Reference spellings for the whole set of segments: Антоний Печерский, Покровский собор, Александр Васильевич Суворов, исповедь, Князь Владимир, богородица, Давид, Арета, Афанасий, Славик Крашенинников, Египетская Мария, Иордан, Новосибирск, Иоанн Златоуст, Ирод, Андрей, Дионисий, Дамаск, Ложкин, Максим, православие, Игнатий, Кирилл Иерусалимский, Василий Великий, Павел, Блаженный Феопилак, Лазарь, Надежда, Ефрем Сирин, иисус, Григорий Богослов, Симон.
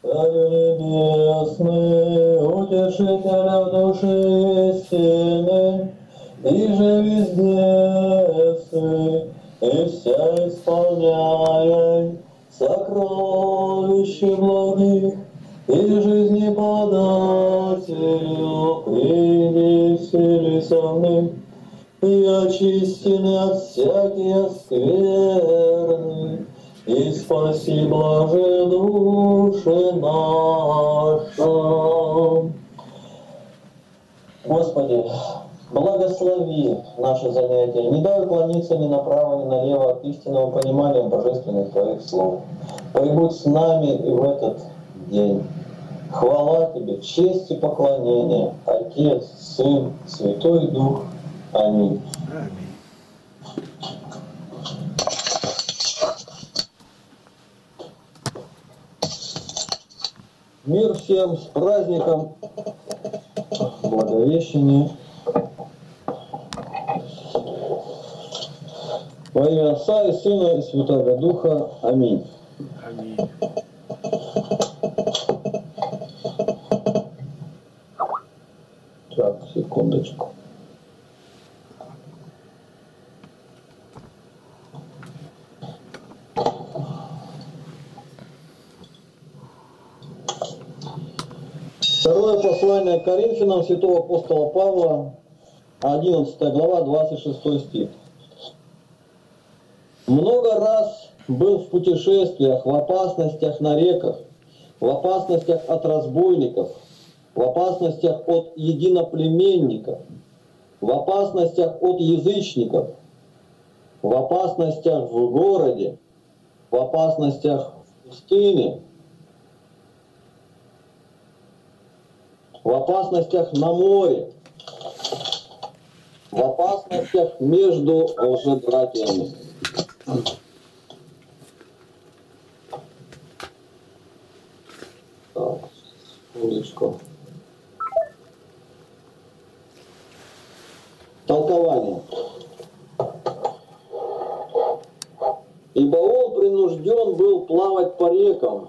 Небесный утешителя души истины, и же вездецы, и вся исполняй сокровища благих, и жизни подателю принесли со мной, и очистены от всяких скверны, и спаси, Боже, души наша. Господи, благослови наше занятие, не дай уклониться ни направо, ни налево от истинного понимания божественных Твоих слов. Прибудь с нами и в этот день. Хвала Тебе, честь и поклонение, Отец, Сын, Святой Дух. Аминь. Мир всем, с праздником Благовещения. Во имя Отца и Сына и Святого Духа. Аминь. Аминь. Так, секундочку. Второе послание Коринфянам святого апостола Павла, 11 глава, 26 стих. Много раз был в путешествиях, в опасностях на реках, в опасностях от разбойников, в опасностях от единоплеменников, в опасностях от язычников, в опасностях в городе, в опасностях в пустыне, в опасностях на море, в опасностях между лжебратьями. Так, секундочку. Толкование. Ибо он принужден был плавать по рекам,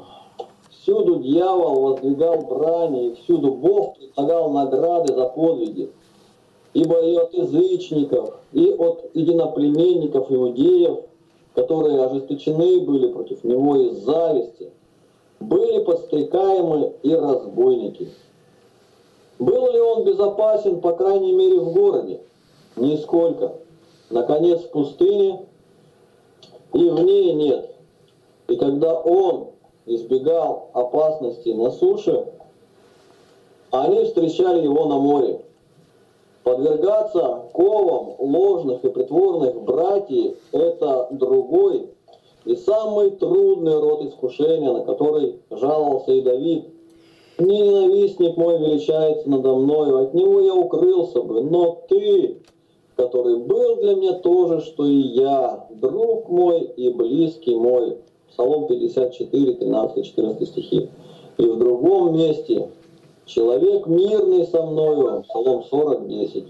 всюду дьявол воздвигал брани, и всюду Бог предлагал награды за подвиги. Ибо и от язычников, и от единоплеменников иудеев, которые ожесточены были против него из зависти, были подстрекаемы и разбойники. Был ли он безопасен, по крайней мере, в городе? Нисколько. Наконец, в пустыне и в ней нет. И когда он избегал опасностей на суше, они встречали его на море. Подвергаться ковам ложных и притворных братьев – это другой и самый трудный род искушения, на который жаловался и Давид. «Не ненавистник мой величается надо мною, от него я укрылся бы, но ты, который был для меня тоже, что и я, друг мой и близкий мой». Псалом 54, 13-14 стихи. И в другом месте: «Человек мирный со мною». Псалом 40, 10.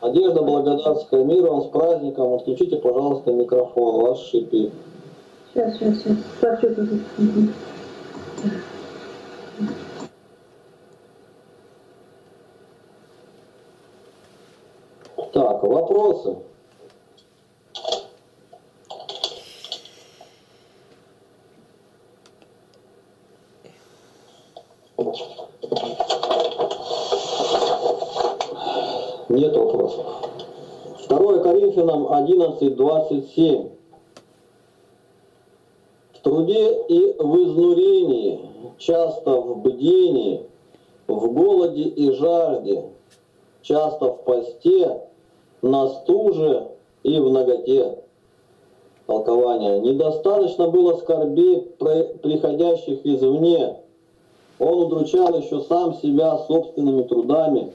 Надежда Благодарская, мир вам с праздником. Отключите, пожалуйста, микрофон. Вас шипит. Сейчас. Так, вопросы? Нет вопросов. 2 Коринфянам 11, 27. В труде и в изнурении, часто в бдении, в голоде и жажде, часто в посте, на стуже и в наготе. Толкование. Недостаточно было скорбей, приходящих извне. Он удручал еще сам себя собственными трудами,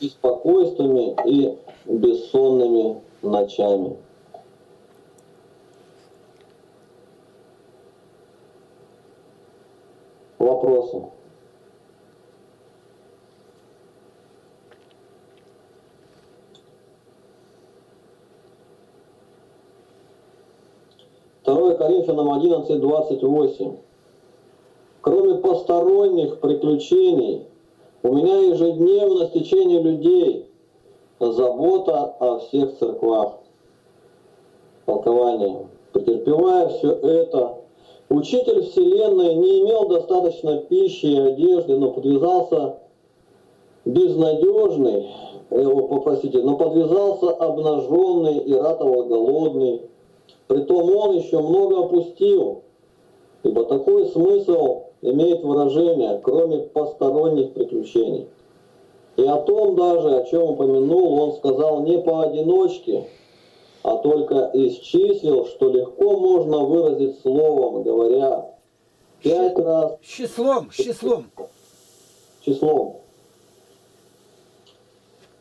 беспокойствами и бессонными ночами. Вопросы? 2 Коринфянам 11:28. Кроме посторонних приключений, у меня ежедневно стечение людей, забота о всех церквах. Толкование. Претерпевая все это, учитель вселенной не имел достаточно пищи и одежды, но подвязался безнадежный, обнаженный и ратовал голодный. Притом он еще много опустил, ибо такой смысл имеет выражение, кроме посторонних приключений. И о том даже, о чем упомянул, он сказал не поодиночке, а только исчислил, что легко можно выразить словом, говоря 5 раз... Числом.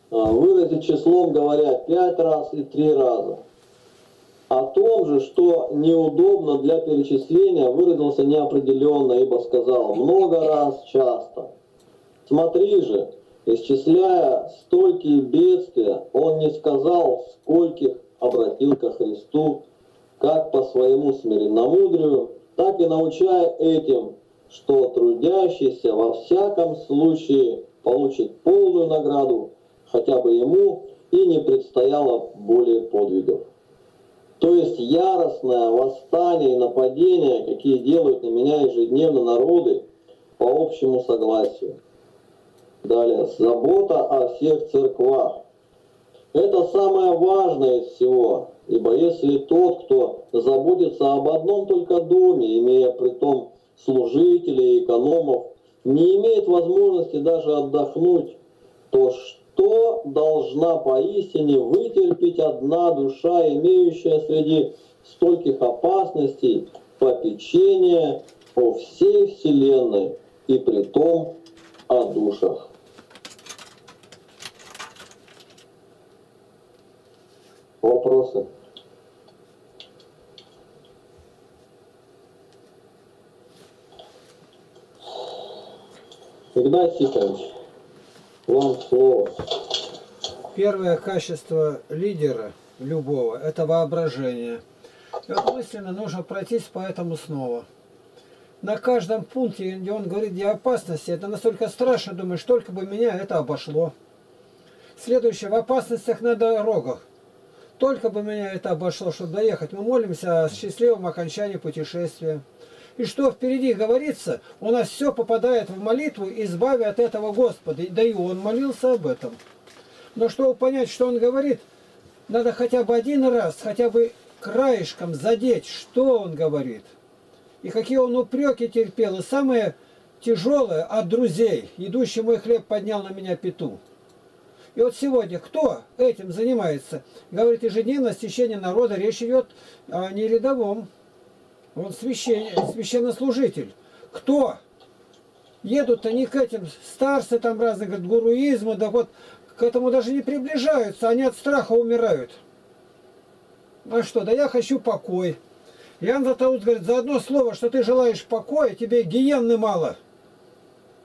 Выразить числом, говоря 5 раз и 3 раза. О том же, что неудобно для перечисления, выразился неопределенно, ибо сказал много раз, часто. Смотри же, исчисляя столькие бедствия, он не сказал, скольких обратил ко Христу, как по своему смиренномудрию, так и научая этим, что трудящийся во всяком случае получит полную награду, хотя бы ему и не предстояло более подвигов. То есть яростное восстание и нападение, какие делают на меня ежедневно народы, по общему согласию. Далее, забота о всех церквах. Это самое важное из всего, ибо если тот, кто заботится об одном только доме, имея притом служителей и экономов, не имеет возможности даже отдохнуть, то что должна поистине вытерпеть одна душа, имеющая среди стольких опасностей попечение о всей вселенной и притом о душах? Вопросы? Игнатий Тихонович, вам слово. Первое качество лидера любого – это воображение. И вот мысленно нужно пройтись по этому снова. На каждом пункте, где он говорит о опасности, это настолько страшно, думаешь, только бы меня это обошло. Следующее, в опасностях на дорогах. Только бы меня это обошло, чтобы доехать. Мы молимся о счастливом окончании путешествия. И что впереди говорится, у нас все попадает в молитву, избави от этого Господа. Да и он молился об этом. Но чтобы понять, что он говорит, надо хотя бы один раз, хотя бы краешком задеть, что он говорит. И какие он упреки терпел. И самое тяжелое от друзей. «Идущий мой хлеб поднял на меня пету». И вот сегодня кто этим занимается? Говорит, ежедневно стечение народа, речь идет о не рядовом. Он священнослужитель. Кто? Едут они к этим старцы там разные, говорят, гуруизму, да вот к этому даже не приближаются, они от страха умирают. А что? Да я хочу покой. Иоанн Златоуст говорит, за одно слово, что ты желаешь покоя, тебе гиенны мало.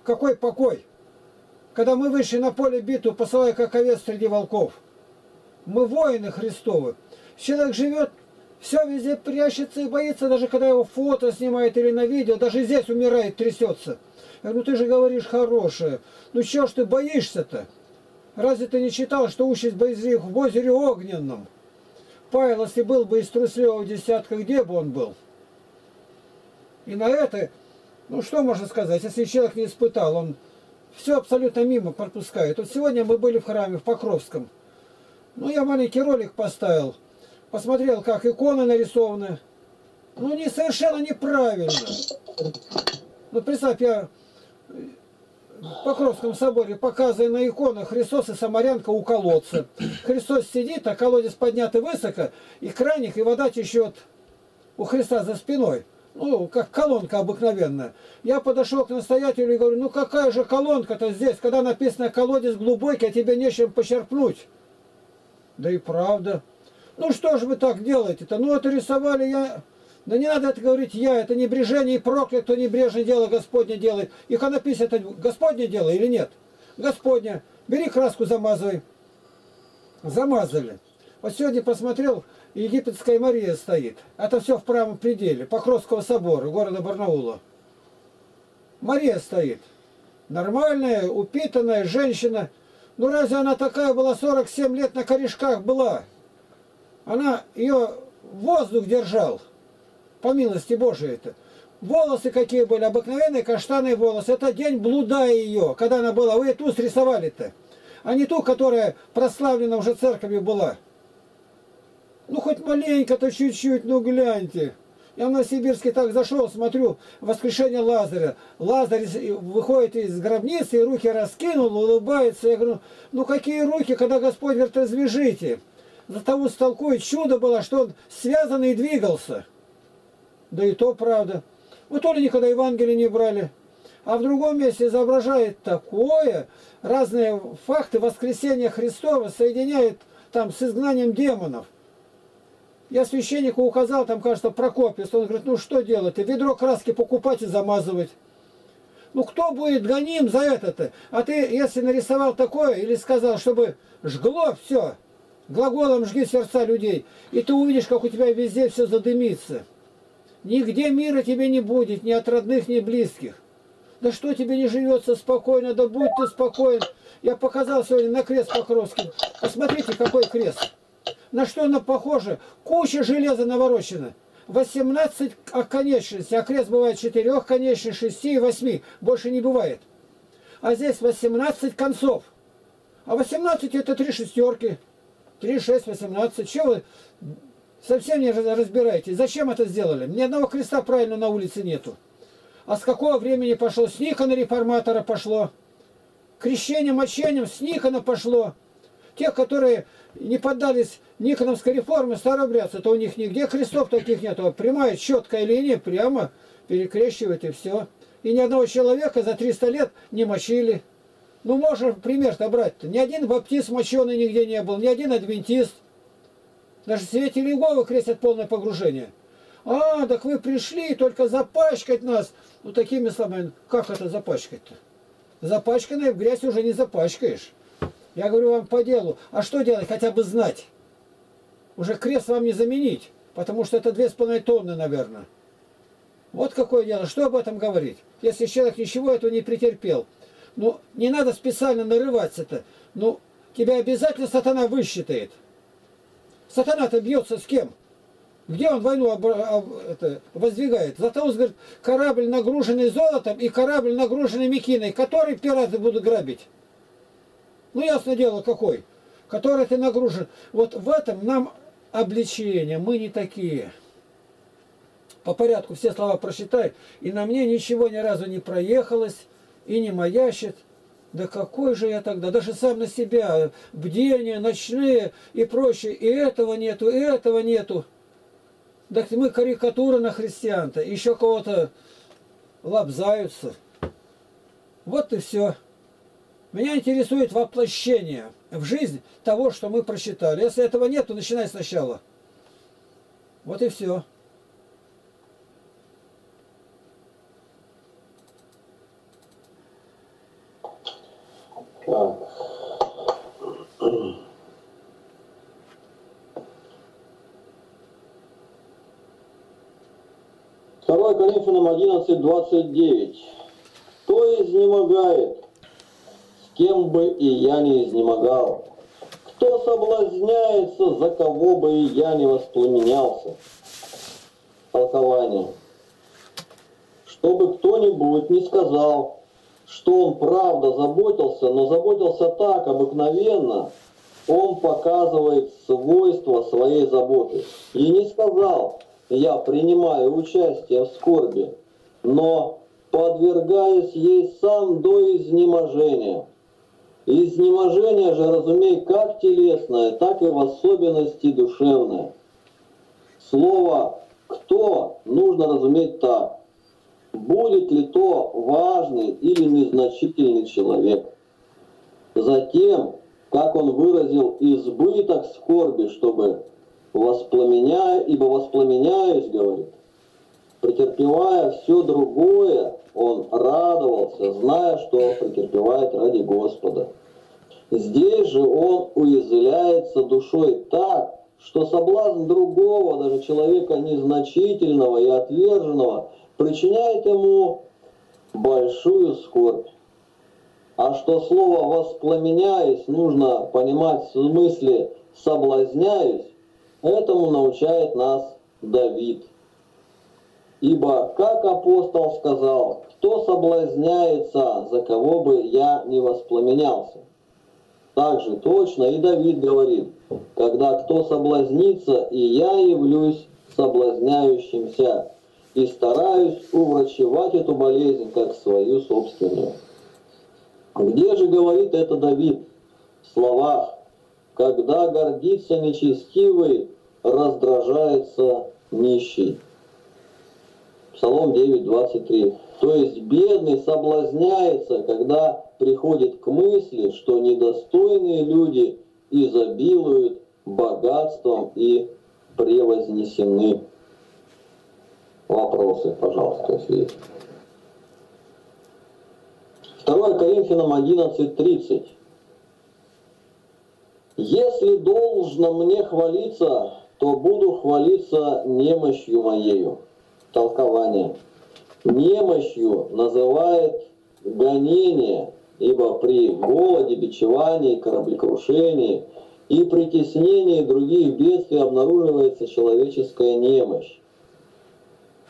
Какой покой? Когда мы вышли на поле битвы, посылая как овец среди волков. Мы воины Христовы. Человек живет, все везде прячется и боится, даже когда его фото снимает или на видео, даже здесь умирает, трясется. Я говорю, ну ты же говоришь хорошее. Ну чего ж ты боишься-то? Разве ты не читал, что участь боязливых в озере огненном? Павел, если был бы из трусливого десятка, где бы он был? И на это, ну что можно сказать, если человек не испытал, он все абсолютно мимо пропускает. Вот сегодня мы были в храме, в Покровском. Ну, я маленький ролик поставил, посмотрел, как иконы нарисованы. Ну, не совершенно неправильно. Ну, представь, я в Покровском соборе показываю на иконах Христос и Самарянка у колодца. Христос сидит, а колодец поднятый высоко, и краник, и вода течет у Христа за спиной. Ну, как колонка обыкновенная. Я подошел к настоятелю и говорю, ну какая же колонка-то здесь, когда написано колодец глубокий, а тебе нечем почерпнуть. Да и правда. Ну что же вы так делаете-то? Ну это рисовали я... Да не надо это говорить я, это небрежение и проклят, кто небрежное дело Господне делает. Иконопись это Господне дело или нет? Господне. Бери краску, замазывай. Замазали. Вот сегодня посмотрел, Египетская Мария стоит. Это все в правом пределе Покровского собора, города Барнаула. Мария стоит. Нормальная, упитанная женщина. Ну разве она такая была? 47 лет на корешках была. Она ее воздух держал. По милости Божией это. Волосы какие были? Обыкновенные каштанные волосы. Это день блуда ее, когда она была. Вы ту срисовали-то. А не ту, которая прославлена уже церковью была. Ну хоть маленько-то чуть-чуть, ну гляньте. Я в Новосибирске так зашел, смотрю, воскрешение Лазаря. Лазарь выходит из гробницы и руки раскинул, улыбается. Я говорю, ну какие руки, когда Господь говорит, развяжите. Златоуст толкует, чудо было, что он связанный и двигался. Да и то правда. Вот они никогда Евангелие не брали. А в другом месте изображает такое. Разные факты воскресения Христова соединяет там с изгнанием демонов. Я священнику указал, там, кажется, Прокопий. Он говорит, ну что делать-то? Ведро краски покупать и замазывать. Ну кто будет гоним за это-то? А ты, если нарисовал такое, или сказал, чтобы жгло все, глаголом жги сердца людей, и ты увидишь, как у тебя везде все задымится. Нигде мира тебе не будет, ни от родных, ни близких. Да что тебе не живется спокойно, да будь ты спокоен. Я показал сегодня на крест Покровский. Посмотрите, какой крест. На что она похожа? Куча железа наворочена. 18 оконечностей. А крест бывает 4 конечностей, 6 и 8. Больше не бывает. А здесь 18 концов. А 18 это 3 шестерки. 3, 6, 18. Чего вы совсем не разбираетесь? Зачем это сделали? Ни одного креста правильно на улице нету. А с какого времени пошло? С Никона реформатора пошло. Крещение, мочением с Никона пошло. Те, которые не поддались Никоновской реформе, старообрядцы, то у них нигде крестов таких нет. Прямая, четкая линия, прямо перекрещивают и все. И ни одного человека за 300 лет не мочили. Ну, можно пример-то брать-то. Ни один баптист моченый нигде не был, ни один адвентист. Даже свидетели Иеговы крестят полное погружение. А, так вы пришли только запачкать нас. Ну, такими словами, как это запачкать-то? Запачканное в грязь уже не запачкаешь. Я говорю вам по делу. А что делать? Хотя бы знать. Уже крест вам не заменить. Потому что это 2,5 тонны, наверное. Вот какое дело. Что об этом говорить? Если человек ничего этого не претерпел. Ну, не надо специально нарываться-то. Ну, тебя обязательно сатана высчитает. Сатана-то бьется с кем? Где он войну воздвигает? Златоуст говорит, корабль, нагруженный золотом, и корабль, нагруженный мекиной, который пираты будут грабить. Ну, ясно дело, какой? Который ты нагружен. Вот в этом нам обличение. Мы не такие. По порядку все слова прочитай. И на мне ничего ни разу не проехалось и не маящит. Да какой же я тогда? Даже сам на себя. Бдения, ночные и прочее. И этого нету, и этого нету. Так мы карикатура на христиан-то. Еще кого-то лобзаются. Вот и все. Меня интересует воплощение в жизнь того, что мы прочитали. Если этого нет, то начинай сначала. Вот и все. Второе Коринфянам 11:29. Кто изнемогает? Кем бы и я не изнемогал, кто соблазняется, за кого бы и я не воспламенялся. Толкование. Чтобы кто-нибудь не сказал, что он правда заботился, но заботился так обыкновенно, он показывает свойства своей заботы. И не сказал, я принимаю участие в скорби, но подвергаюсь ей сам до изнеможения. Изнеможение же, разумей, как телесное, так и в особенности душевное. Слово «кто» нужно разуметь так. Будет ли то важный или незначительный человек? Затем, как он выразил избыток скорби, чтобы воспламеняя, ибо воспламеняюсь, говорит, претерпевая все другое, он радовался, зная, что претерпевает ради Господа. Здесь же он уязвляется душой так, что соблазн другого, даже человека незначительного и отверженного, причиняет ему большую скорбь. А что слово «воспламеняясь» нужно понимать в смысле «соблазняюсь», этому научает нас Давид. Ибо, как апостол сказал, кто соблазняется, за кого бы я не воспламенялся. Также точно и Давид говорит, когда кто соблазнится, и я явлюсь соблазняющимся, и стараюсь уврачевать эту болезнь как свою собственную. Где же говорит это Давид? В словах, когда гордится нечестивый, раздражается нищий. Псалом 9:23. То есть бедный соблазняется, когда приходит к мысли, что недостойные люди изобилуют богатством и превознесены. Вопросы, пожалуйста, если есть. 2 Коринфянам 11:30. «Если должно мне хвалиться, то буду хвалиться немощью моею». Толкование. Немощью называет гонение, ибо при голоде, бичевании, кораблекрушении и притеснении других бедствий обнаруживается человеческая немощь.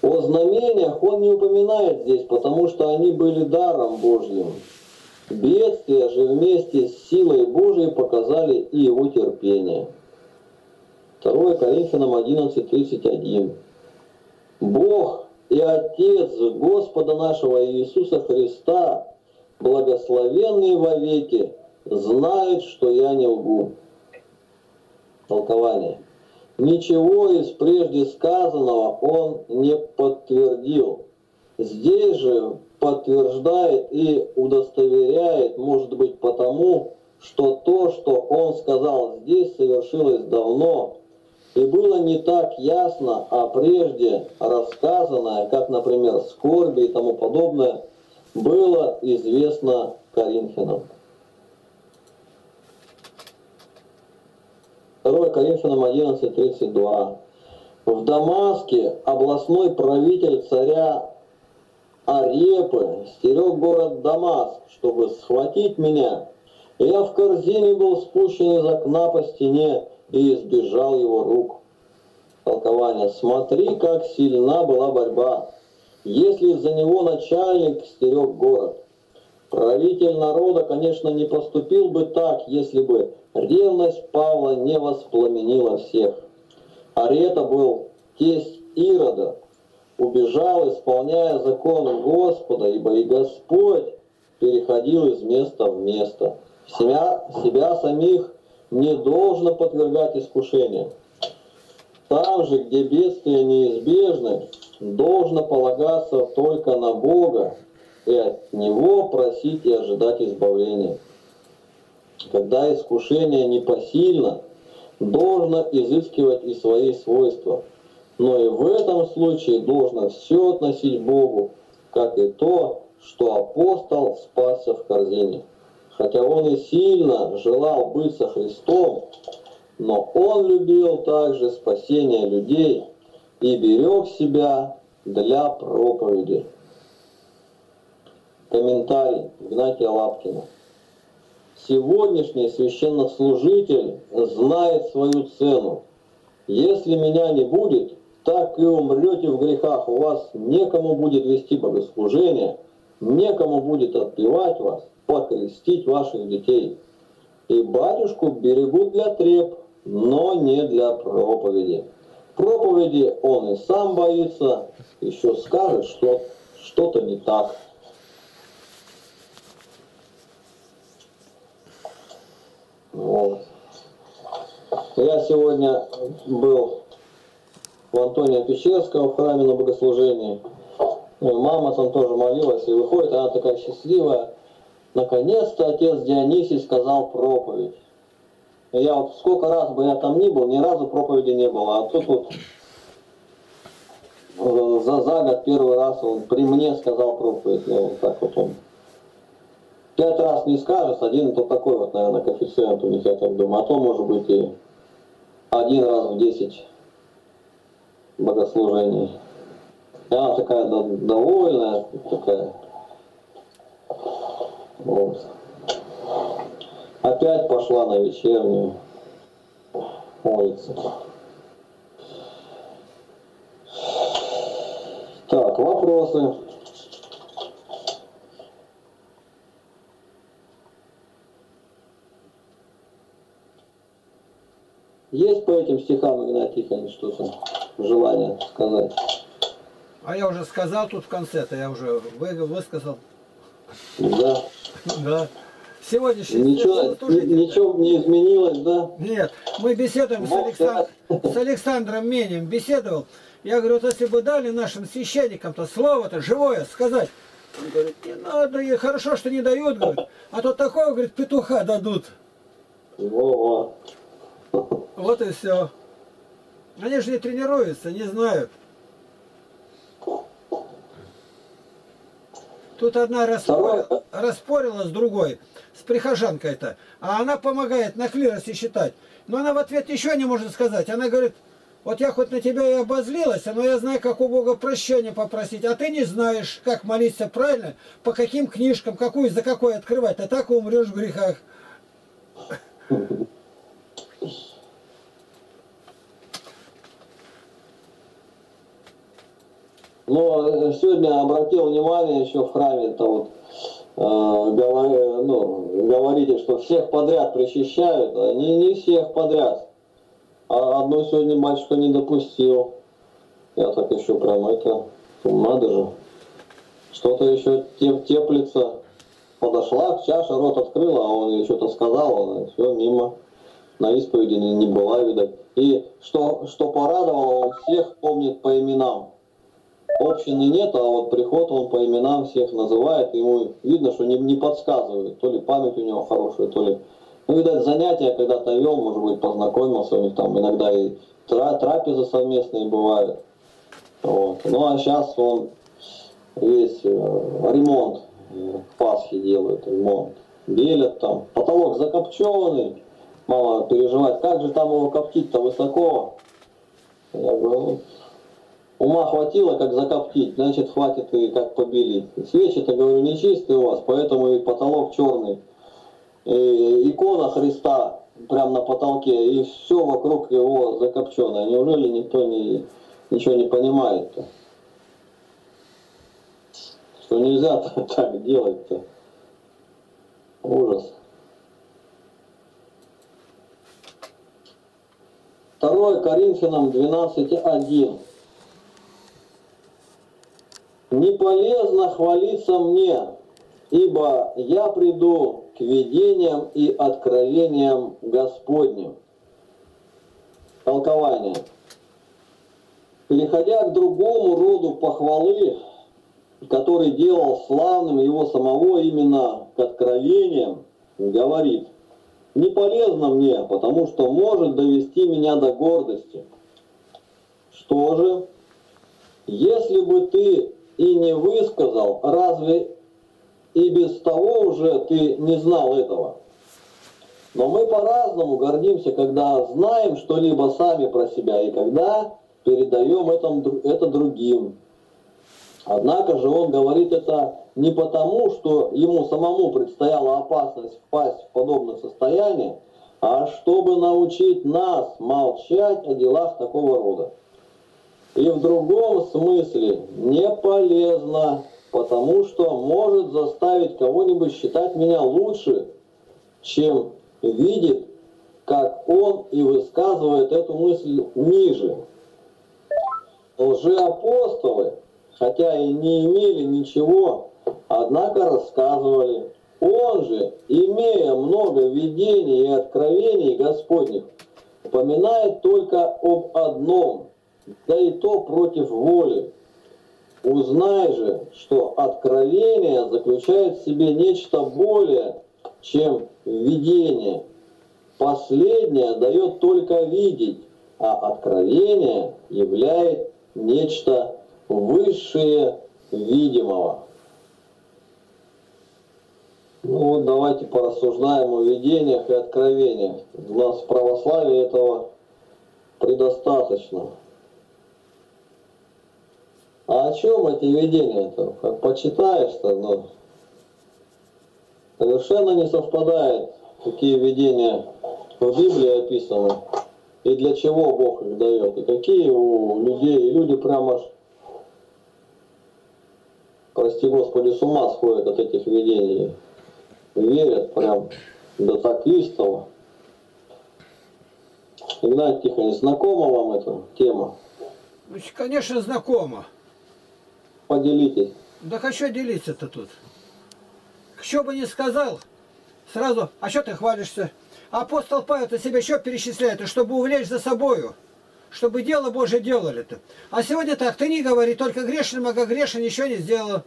О знамениях он не упоминает здесь, потому что они были даром Божьим. Бедствия же вместе с силой Божией показали и его терпение. 2 Коринфянам 11:31. Бог и Отец Господа нашего Иисуса Христа, благословенный вовеки, знает, что я не лгу. Толкование. Ничего из прежде сказанного он не подтвердил. Здесь же подтверждает и удостоверяет, может быть, потому, что то, что он сказал здесь, совершилось давно, и было не так ясно, а прежде рассказанное, как, например, скорби и тому подобное, было известно Коринфянам. 2 Коринфянам 11:32. В Дамаске областной правитель царя Арепы стерег город Дамаск, чтобы схватить меня. Я в корзине был спущен из окна по стене и избежал его рук. Толкование. Смотри, как сильна была борьба, если за него начальник стерег город. Правитель народа, конечно, не поступил бы так, если бы ревность Павла не воспламенила всех. Арета был тесть Ирода, убежал, исполняя закон Господа, ибо и Господь переходил из места в место. Себя самих не должно подвергать искушению. Там же, где бедствия неизбежны, должно полагаться только на Бога и от Него просить и ожидать избавления. Когда искушение непосильно, должно изыскивать и свои свойства. Но и в этом случае должно все относить Богу, как и то, что апостол спасся в корзине. Хотя он и сильно желал быть со Христом, но он любил также спасение людей и берег себя для проповеди. Комментарий Игнатия Лапкина. Сегодняшний священнослужитель знает свою цену. Если меня не будет, так и умрете в грехах, у вас некому будет вести богослужение, некому будет отпевать вас, покрестить ваших детей. И батюшку берегут для треп, но не для проповеди. Проповеди он и сам боится, еще скажет, что что-то не так. Вот. Я сегодня был у Антония Печерского в храме на богослужении. Мама там тоже молилась и выходит, она такая счастливая. Наконец-то отец Дионисий сказал проповедь. Я вот сколько раз бы я там ни был, ни разу проповеди не было. А тут вот за год первый раз он при мне сказал проповедь. Я вот так вот он 5 раз не скажешь, один вот такой вот, наверное, коэффициент у них, я так думаю, а то может быть и 1 раз в 10 богослужений. И она такая довольная, такая. Вот. Опять пошла на вечернюю улицу. Так, вопросы. Есть по этим стихам, Игнатий Тихонович, что-то желание сказать? А я уже сказал тут в конце-то, я уже высказал. Да. Да. Сегодняшний ничего не изменилось, да? Нет. Мы беседуем с Александром Менем. Беседовал. Я говорю, вот если бы дали нашим священникам-то слово-то живое сказать. Он говорит, не надо, и хорошо, что не дают, говорит. А то такого, говорит, петуха дадут. Во-во. Вот и все. Они же не тренируются, не знают. Тут одна распорила с другой, с прихожанкой-то, а она помогает на клиросе считать. Но она в ответ еще не может сказать. Она говорит, вот я хоть на тебя и обозлилась, но я знаю, как у Бога прощения попросить. А ты не знаешь, как молиться правильно, по каким книжкам, какую за какой открывать. А так умрешь в грехах. Но сегодня обратил внимание еще в храме-то вот, говорите, что всех подряд причащают, они не всех подряд. А одну сегодня батюшка не допустил. Я так еще прям это, надо же. Что-то еще теплится. Подошла к чаше, рот открыла, а он ей что-то сказал, он все мимо. На исповеди не была, видать. И что порадовало, он всех помнит по именам. Общины нет, а вот приход он по именам всех называет, ему видно, что не подсказывает, то ли память у него хорошая, то ли... Ну, видать, занятия когда-то вел, может быть, познакомился, у них там иногда и трапезы совместные бывают. Вот. Ну, а сейчас он весь ремонт к Пасхе делает, ремонт, белят там. Потолок закопченный, мало переживать, как же там его коптить-то высоко? Я говорю... Ума хватило, как закоптить, значит, хватит и как побелить. Свечи-то, говорю, нечистые у вас, поэтому и потолок черный. И икона Христа прямо на потолке, и все вокруг его закопченное. Неужели никто ничего не понимает-то? Что нельзя так делать-то? Ужас. Второе Коринфянам 12:1. «Не полезно хвалиться мне, ибо я приду к видениям и откровениям Господним». Толкование. «Переходя к другому роду похвалы, который делал славным его самого именно к откровениям, говорит, не полезно мне, потому что может довести меня до гордости. Что же, если бы ты и не высказал, разве и без того уже ты не знал этого? Но мы по-разному гордимся, когда знаем что-либо сами про себя и когда передаем это другим. Однако же он говорит это не потому, что ему самому предстояла опасность впасть в подобное состояние, а чтобы научить нас молчать о делах такого рода. И в другом смысле не полезно, потому что может заставить кого-нибудь считать меня лучше, чем видит, как он и высказывает эту мысль ниже. Лжеапостолы, хотя и не имели ничего, однако рассказывали. Он же, имея много видений и откровений Господних, упоминает только об одном, да и то против воли. Узнай же, что откровение заключает в себе нечто более, чем видение. Последнее дает только видеть, а откровение являет нечто высшее видимого». Ну вот давайте порассуждаем о видениях и откровениях. У нас в православии этого предостаточно. А о чем эти видения-то? Как почитаешь-то, но совершенно не совпадает, какие видения в Библии описаны, и для чего Бог их дает, и какие у людей, и люди прямо аж, прости Господи, с ума сходят от этих видений, верят прям до так истово. Игнатий Тихонович, знакома вам эта тема? Конечно, знакома. Поделитесь. Да хочу делиться-то тут. Что бы ни сказал, сразу, а что ты хвалишься? Апостол Павел-то себя еще перечисляет, чтобы увлечь за собою, чтобы дело Божие делали-то. А сегодня так, ты не говори, только грешным, а грешен еще не сделал.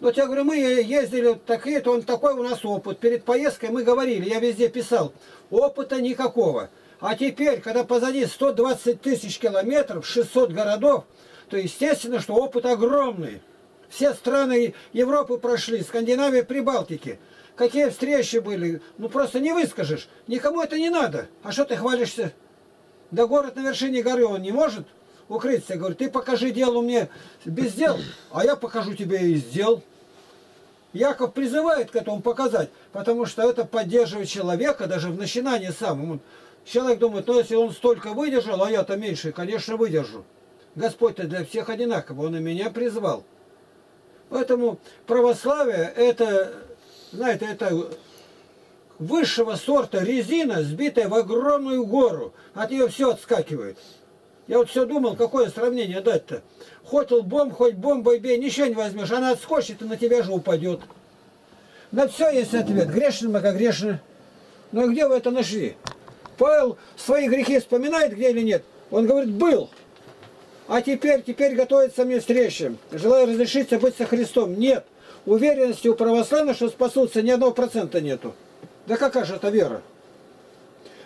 Но я говорю, мы ездили, такие-то, он такой у нас опыт. Перед поездкой мы говорили, я везде писал, опыта никакого. А теперь, когда позади 120 тысяч километров, 600 городов, то естественно, что опыт огромный. Все страны Европы прошли, Скандинавия, Прибалтики. Какие встречи были, ну просто не выскажешь. Никому это не надо. А что ты хвалишься? Да город на вершине горы, он не может укрыться. Говорит, ты покажи делу мне без дел, а я покажу тебе и сделал. Яков призывает к этому показать, потому что это поддерживает человека даже в начинании самому. Человек думает, ну если он столько выдержал, а я-то меньше, конечно, выдержу. Господь-то для всех одинаково, он и меня призвал. Поэтому православие это, знаете, это высшего сорта резина, сбитая в огромную гору. От нее все отскакивает. Я вот все думал, какое сравнение дать-то. Хоть бомбой бей, ничего не возьмешь. Она отскочит и на тебя же упадет. На все есть ответ. Грешным, как грешно. Но где вы это нашли? Павел свои грехи вспоминает, где или нет? Он говорит, был. А теперь готовится мне встреча. Желаю разрешиться быть со Христом. Нет. Уверенности у православных, что спасутся, ни 1% нету. Да какая же это вера?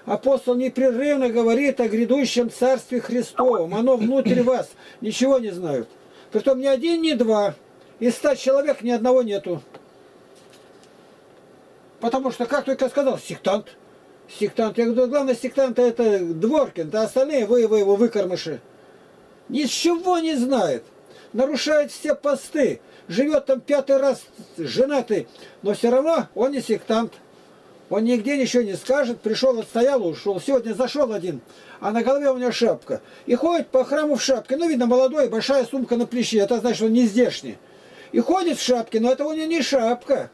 Апостол непрерывно говорит о грядущем царстве Христовом. Оно внутри вас. Ничего не знают. Притом ни один, ни два. Из 100 человек ни одного нету. Потому что, как только сказал, сектант. Сектант. Я говорю, главное, сектант это Дворкин, а остальные вы его выкормыши. Ничего не знает, нарушает все посты, живет там 5-й раз женатый, но все равно он не сектант. Он нигде ничего не скажет, пришел, отстоял, ушел. Сегодня зашел один, а на голове у него шапка. И ходит по храму в шапке, ну видно, молодой, большая сумка на плече, это значит, он не здешний. И ходит в шапке, но это у него не шапка.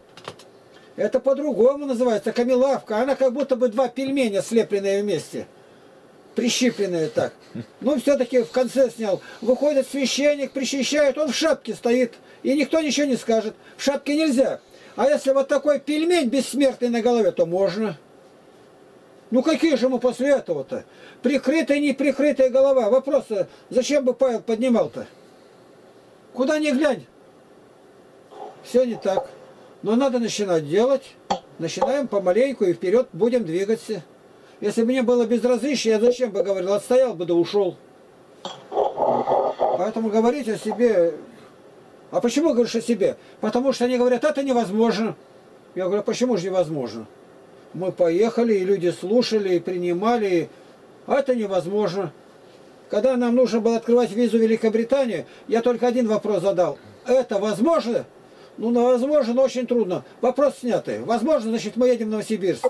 Это по-другому называется, камелавка, она как будто бы два пельменя слепленные вместе. Прищипленные так. Ну, все-таки в конце снял. Выходит священник, причащает, он в шапке стоит. И никто ничего не скажет. В шапке нельзя. А если вот такой пельмень бессмертный на голове, то можно. Ну, какие же мы после этого-то? Прикрытая, неприкрытая голова. Вопрос, зачем бы Павел поднимал-то? Куда ни глянь. Все не так. Но надо начинать делать. Начинаем помаленьку и вперед будем двигаться. Если бы мне было безразличие, я зачем бы говорил? Отстоял бы да ушел. Поэтому говорить о себе... А почему говоришь о себе? Потому что они говорят, это невозможно. Я говорю, почему же невозможно? Мы поехали, и люди слушали, и принимали. И... А это невозможно. Когда нам нужно было открывать визу в Великобританию, я только один вопрос задал. Это возможно? Ну, возможно, но очень трудно. Вопрос снятый. Возможно, значит, мы едем в Новосибирск.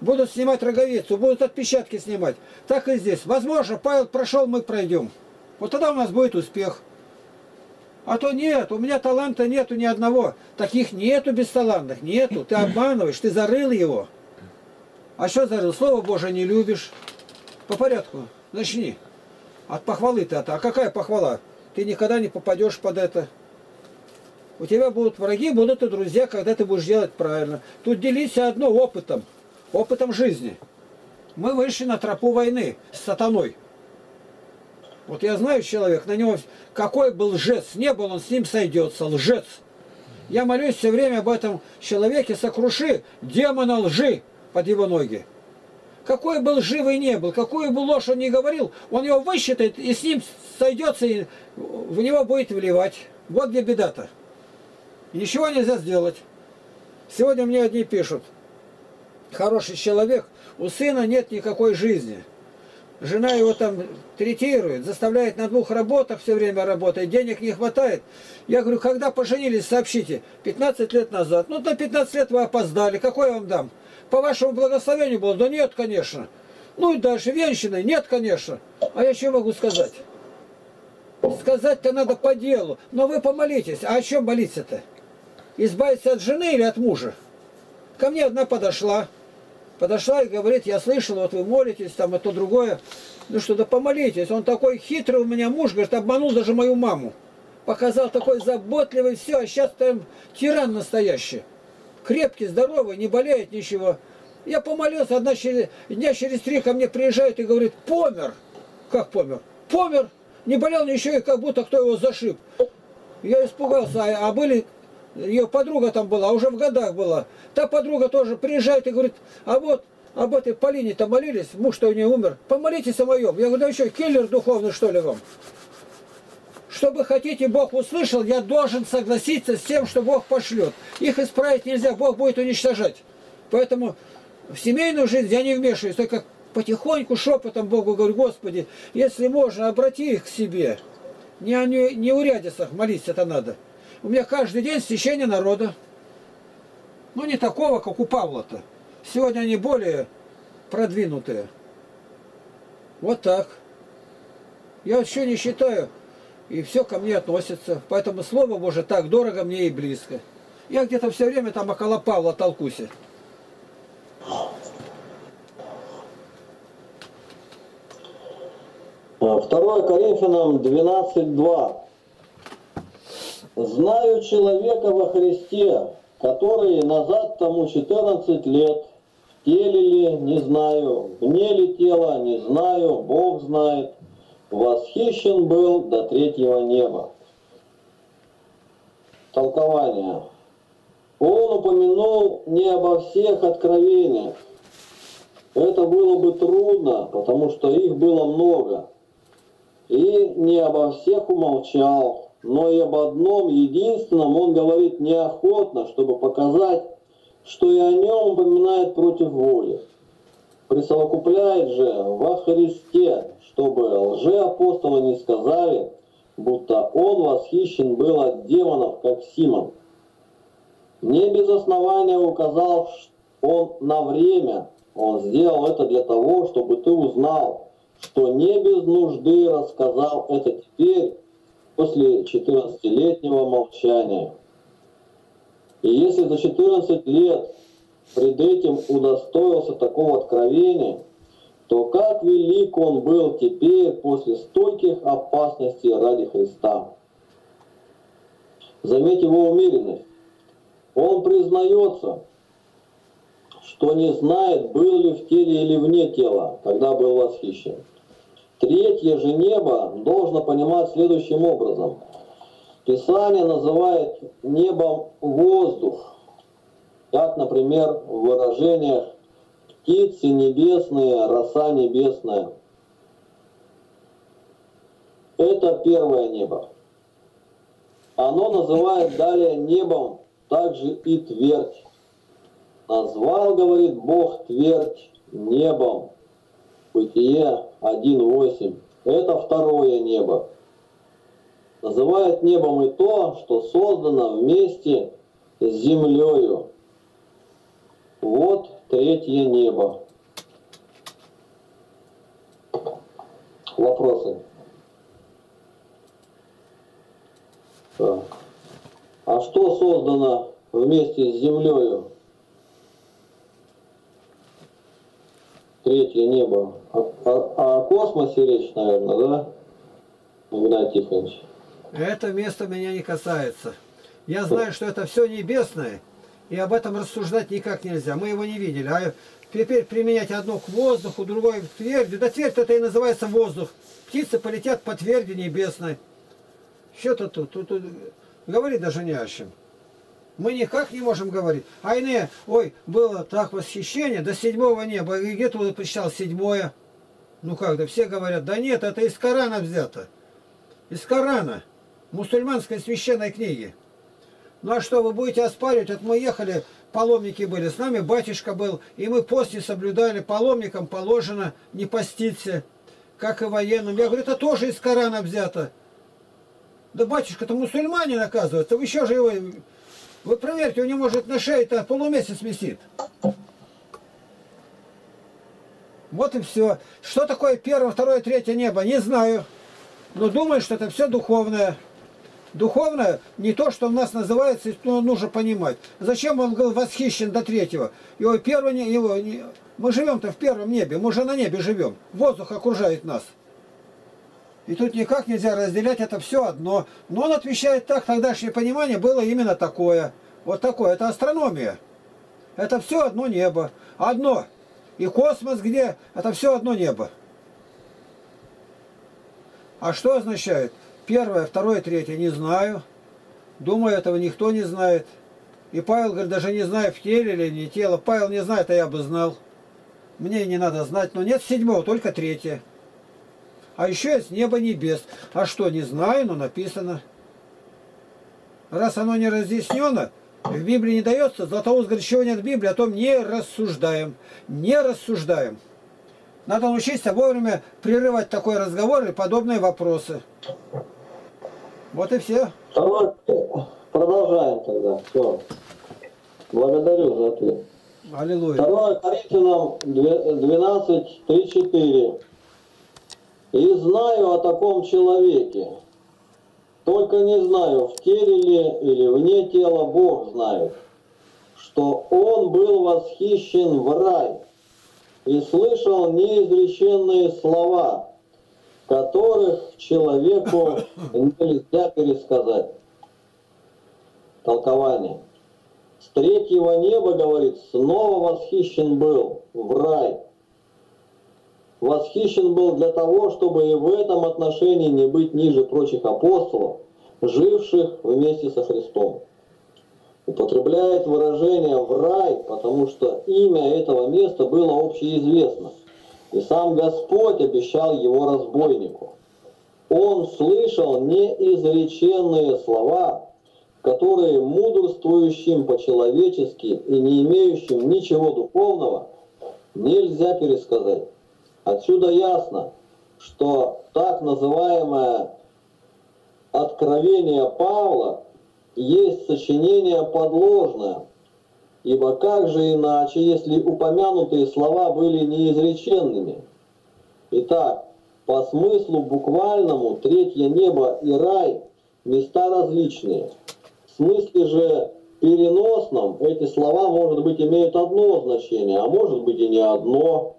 Будут снимать роговицу, будут отпечатки снимать. Так и здесь. Возможно, Павел прошел, мы пройдем. Вот тогда у нас будет успех. А то нет, у меня таланта нету ни одного. Таких нету бесталантных, нету. Ты обманываешь, ты зарыл его. А что зарыл? Слово Божие не любишь. По порядку начни. От похвалы ты. А какая похвала? Ты никогда не попадешь под это. У тебя будут враги, будут и друзья, когда ты будешь делать правильно. Тут делись одно опытом. Опытом жизни. Мы вышли на тропу войны с сатаной. Вот я знаю человек, на него какой бы лжец не был, он с ним сойдется, лжец. Я молюсь все время об этом человеке, сокруши демона лжи под его ноги. Какой бы лживый не был, какую бы ложь он ни говорил, он его высчитает и с ним сойдется, и в него будет вливать. Вот где беда-то. Ничего нельзя сделать. Сегодня мне одни пишут: хороший человек, у сына нет никакой жизни. Жена его там третирует, заставляет на двух работах все время работать, денег не хватает. Я говорю, когда поженились, сообщите, 15 лет назад. Ну, на 15 лет вы опоздали, какой я вам дам? По вашему благословению было? Да нет, конечно. Ну и дальше, венчанный? Нет, конечно. А я что могу сказать? Сказать-то надо по делу, но вы помолитесь. А о чем молиться-то? Избавиться от жены или от мужа? Ко мне одна подошла и говорит: я слышал, вот вы молитесь, там, и то, другое. Ну что, да помолитесь. Он такой хитрый у меня муж, говорит, обманул даже мою маму. Показал такой заботливый, все, а сейчас там тиран настоящий. Крепкий, здоровый, не болеет ничего. Я помолился, дня через три ко мне приезжает и говорит: помер. Как помер? Помер, не болел ничего, и как будто кто его зашиб. Я испугался, а были... Ее подруга там была, уже в годах была. Та подруга тоже приезжает и говорит: а вот об этой Полине-то молились, муж-то у нее умер. Помолитесь о моем. Я говорю, да еще киллер духовный, что ли, вам? Что вы хотите, Бог услышал, я должен согласиться с тем, что Бог пошлет. Их исправить нельзя, Бог будет уничтожать. Поэтому в семейную жизнь я не вмешиваюсь, только потихоньку, шепотом Богу говорю: Господи, если можно, обрати их к себе. Не о неурядицах молиться это надо. У меня каждый день стечение народа. Ну, не такого, как у Павла-то. Сегодня они более продвинутые. Вот так. Я еще не считаю, и все ко мне относится. Поэтому Слово Божие так дорого мне и близко. Я где-то все время там около Павла толкуся. Второе Коринфянам 12:2. «Знаю человека во Христе, который назад тому 14 лет, в теле ли, не знаю, вне ли тела, не знаю, Бог знает, восхищен был до третьего неба». Толкование. Он упомянул не обо всех откровениях. Это было бы трудно, потому что их было много. И не обо всех умолчал. Но и об одном единственном он говорит неохотно, чтобы показать, что и о нем упоминает против воли. Присовокупляет же во Христе, чтобы лжеапостолы не сказали, будто он восхищен был от демонов, как Симон. Не без основания указал он на время. Он сделал это для того, чтобы ты узнал, что не без нужды рассказал это теперь, после 14-летнего молчания. И если за 14 лет пред этим удостоился такого откровения, то как велик он был теперь после стольких опасностей ради Христа. Заметь его умеренность. Он признается, что не знает, был ли в теле или вне тела, когда был восхищен. Третье же небо должно понимать следующим образом. Писание называет небом воздух, как, например, в выражениях «птицы небесные, роса небесная». Это первое небо. Оно называет далее небом также и твердь. Назвал, говорит Бог, твердь небом. Бытие 1:8. Это второе небо. Называет небом и то, что создано вместе с землею. Вот третье небо. Вопросы? Так. А что создано вместе с землею? Третье небо. О космосе речь, наверное, да, Игнатий Тихонович? Это место меня не касается. Я знаю, что это все небесное, и об этом рассуждать никак нельзя. Мы его не видели. А теперь применять одно к воздуху, другое к тверди. Да твердь это и называется воздух. Птицы полетят по тверди небесной. Что-то тут говорит даже не о чем. Мы никак не можем говорить. А иные, ой, было так восхищение, до седьмого неба. И где-то он прочитал седьмое. Ну как, да все говорят, да нет, это из Корана взято. Из Корана, мусульманской священной книги. Ну а что, вы будете оспаривать? Вот мы ехали паломники были с нами, батюшка был, и мы пост не соблюдали, паломникам положено не поститься, как и военным. Я говорю, это тоже из Корана взято. Да батюшка-то мусульманин, оказывается, вы еще же его... Вы проверьте, у него, может, на шее-то полумесяц висит. Вот и все. Что такое первое, второе, третье небо? Не знаю. Но думаю, что это все духовное. Духовное не то, что у нас называется, но нужно понимать. Зачем он был восхищен до третьего? Его первое небо... Мы живем-то в первом небе, мы же на небе живем. Воздух окружает нас. И тут никак нельзя разделять, это все одно. Но он отвечает так, тогдашнее понимание было именно такое. Вот такое, это астрономия. Это все одно небо. Одно. И космос где? Это все одно небо. А что означает? Первое, второе, третье, не знаю. Думаю, этого никто не знает. И Павел говорит, даже не знаю, в теле или не тело. Павел не знает, а я бы знал. Мне не надо знать, но нет седьмого, только третье. А еще есть небо небес. А что, не знаю, но написано. Раз оно не разъяснено, в Библии не дается. Златоуст говорит, чего нет в Библии, о том не рассуждаем. Не рассуждаем. Надо научиться вовремя прерывать такой разговор и подобные вопросы. Вот и все. А вот продолжаем тогда. Все. Благодарю за ответ. Аллилуйя. 2 Коринфянам 12:3-4. «И знаю о таком человеке, только не знаю, в теле ли или вне тела, Бог знает, что он был восхищен в рай и слышал неизреченные слова, которых человеку нельзя пересказать». Толкование. «С третьего неба, говорит, снова восхищен был в рай. Восхищен был для того, чтобы и в этом отношении не быть ниже прочих апостолов, живших вместе со Христом. Употребляет выражение «в рай», потому что имя этого места было общеизвестно, и сам Господь обещал его разбойнику. Он слышал неизреченные слова, которые мудрствующим по-человечески и не имеющим ничего духовного нельзя пересказать. Отсюда ясно, что так называемое откровение Павла есть сочинение подложное, ибо как же иначе, если упомянутые слова были неизреченными? Итак, по смыслу буквальному третье небо и рай – места различные. В смысле же переносном эти слова, может быть, имеют одно значение, а может быть и не одно.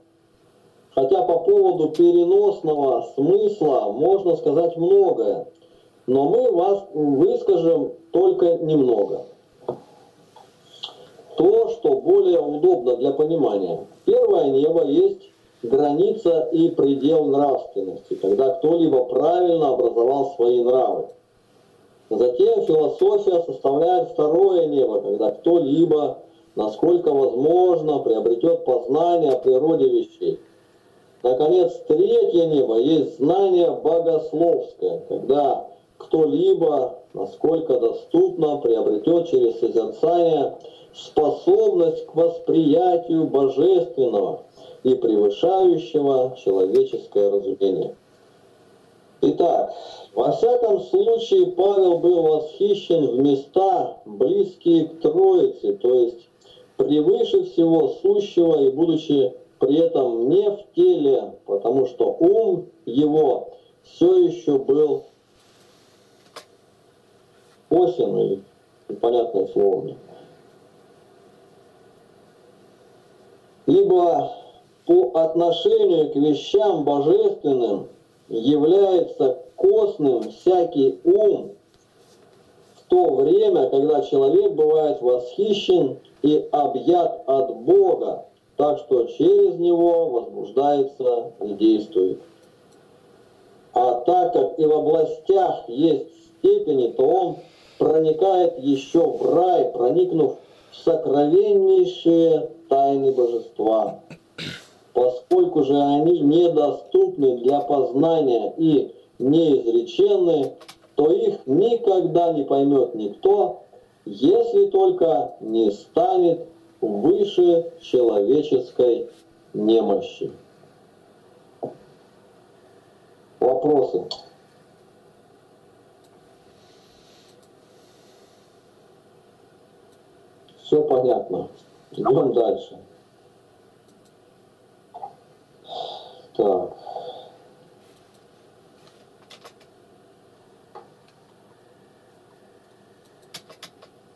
Хотя по поводу переносного смысла можно сказать многое, но мы вас выскажем только немного. То, что более удобно для понимания. Первое небо есть граница и предел нравственности, когда кто-либо правильно образовал свои нравы. Затем философия составляет второе небо, когда кто-либо, насколько возможно, приобретет познание о природе вещей. Наконец, третье небо есть знание богословское, когда кто-либо, насколько доступно, приобретет через созерцание способность к восприятию божественного и превышающего человеческое разумение. Итак, во всяком случае, Павел был восхищен в места, близкие к Троице, то есть превыше всего сущего и будучи при этом не в теле, потому что ум его все еще был осен, или непонятное слово мне. Ибо по отношению к вещам божественным является косным всякий ум в то время, когда человек бывает восхищен и объят от Бога, так что через него возбуждается и действует. А так как и в областях есть степени, то он проникает еще в рай, проникнув в сокровеннейшие тайны божества. Поскольку же они недоступны для познания и неизреченны, то их никогда не поймет никто, если только не станет выше человеческой немощи. Вопросы? Все понятно. Идем дальше. Так.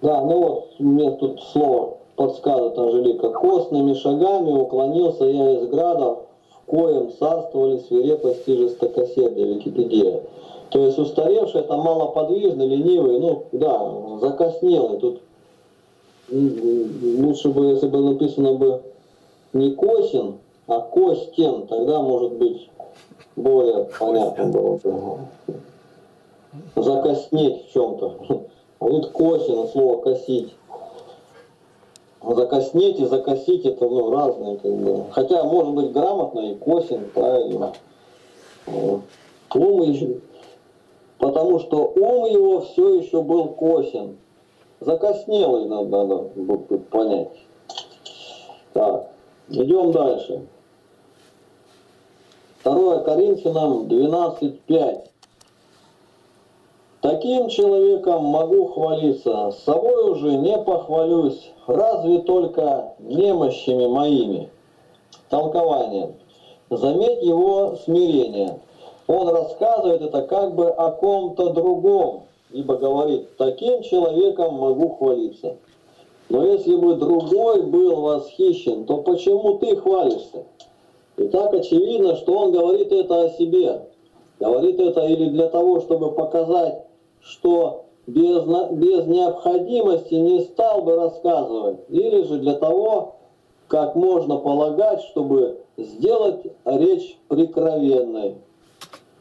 Да, ну вот, мне тут слово подсказывает Анжелика. Костными шагами уклонился я из града, в коем царствовали свирепость и жестокосердие, Википедия. То есть устаревшие, это малоподвижные, ленивые, ну да, закоснелые. Тут лучше бы, если бы написано бы не Косин, а Костен, тогда, может быть, более понятно было. Закоснеть в чем-то. Вот Косин, слово косить. Закоснеть и закосить — это ну, разные, как бы. Хотя, может быть, грамотно и Косин, правильно. Ум еще, потому что ум его все еще был косен. Закоснелый надо понять. Так, идем дальше. 2 Коринфянам 12:5. Таким человеком могу хвалиться, с собой уже не похвалюсь, разве только немощами моими. Толкование. Заметь его смирение. Он рассказывает это как бы о ком-то другом, ибо говорит: таким человеком могу хвалиться. Но если бы другой был восхищен, то почему ты хвалишься? И так очевидно, что он говорит это о себе. Говорит это или для того, чтобы показать, что без необходимости не стал бы рассказывать, или же для того, как можно полагать, чтобы сделать речь прикровенной.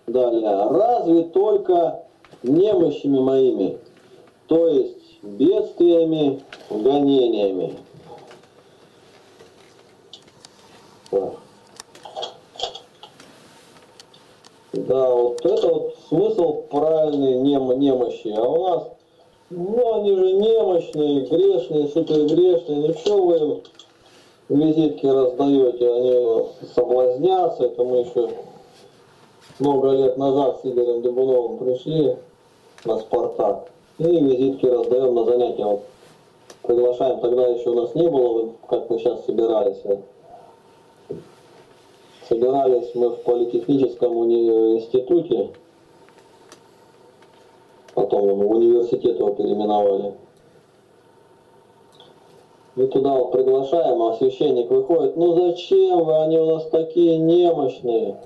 Далее. Разве только немощами моими, то есть бедствиями, гонениями. Да, вот это вот смысл правильный немощи. А у нас, ну они же немощные, грешные, супергрешные, ну что вы им визитки раздаете, они соблазнятся. Это мы еще много лет назад с Игорем Дебуновым пришли на «Спартак» и визитки раздаем на занятия. Вот приглашаем, тогда еще у нас не было, как мы сейчас собирались. Собирались мы в политехническом институте, потом в университет его переименовали. И туда вот приглашаем, а священник выходит: ну зачем вы, они у нас такие немощные.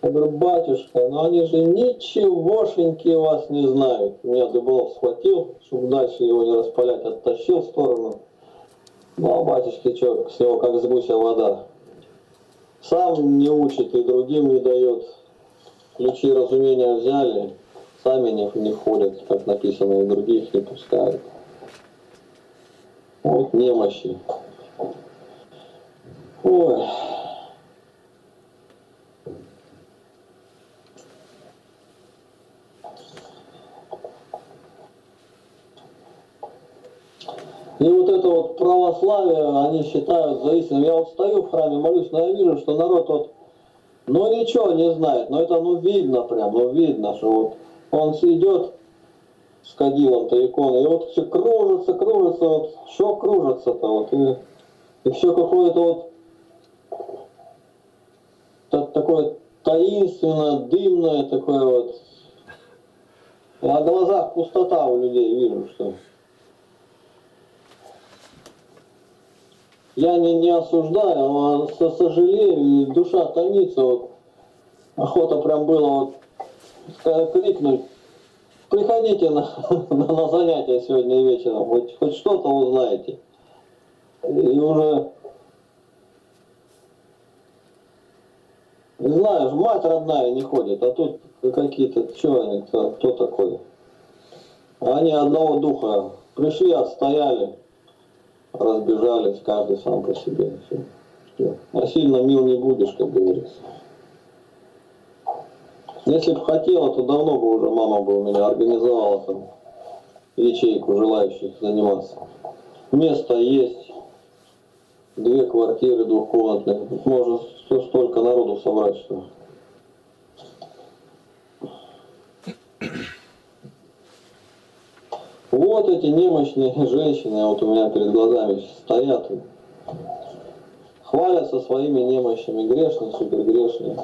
Я говорю: батюшка, но они же ничегошеньки вас не знают. Меня Дубов схватил, чтобы дальше его не распалять, оттащил в сторону. Ну а батюшке что, всего как с гуся вода. Сам не учит и другим не дает. Ключи разумения взяли, сами не ходят, как написано, и других не пускают. Вот немощи. Ой. И вот это вот православие они считают за истину. Я вот стою в храме, молюсь, но я вижу, что народ вот, ну ничего не знает, но это ну видно прям, ну видно, что вот он идет с кадилом-то иконы, и вот все кружится, вот что кружится-то вот, и все какое-то вот такое таинственное, дымное такое вот. На глазах пустота у людей, вижу, что. Я не осуждаю, а сожалею, душа томится. Вот. Охота прям была вот, крикнуть: приходите на занятия сегодня вечером, хоть что-то узнаете. И уже, знаешь, мать родная не ходит, а тут какие-то, что они, кто такой. Они одного духа пришли, отстояли. Разбежались, каждый сам по себе. А сильно мил не будешь, как говорится. Если бы хотела, то давно бы уже мама бы у меня организовала там ячейку желающих заниматься. Место есть, две квартиры двухкомнатные. Тут можно столько народу собрать, что... Вот эти немощные женщины, вот у меня перед глазами стоят, хвалятся своими немощами, грешные, супергрешные.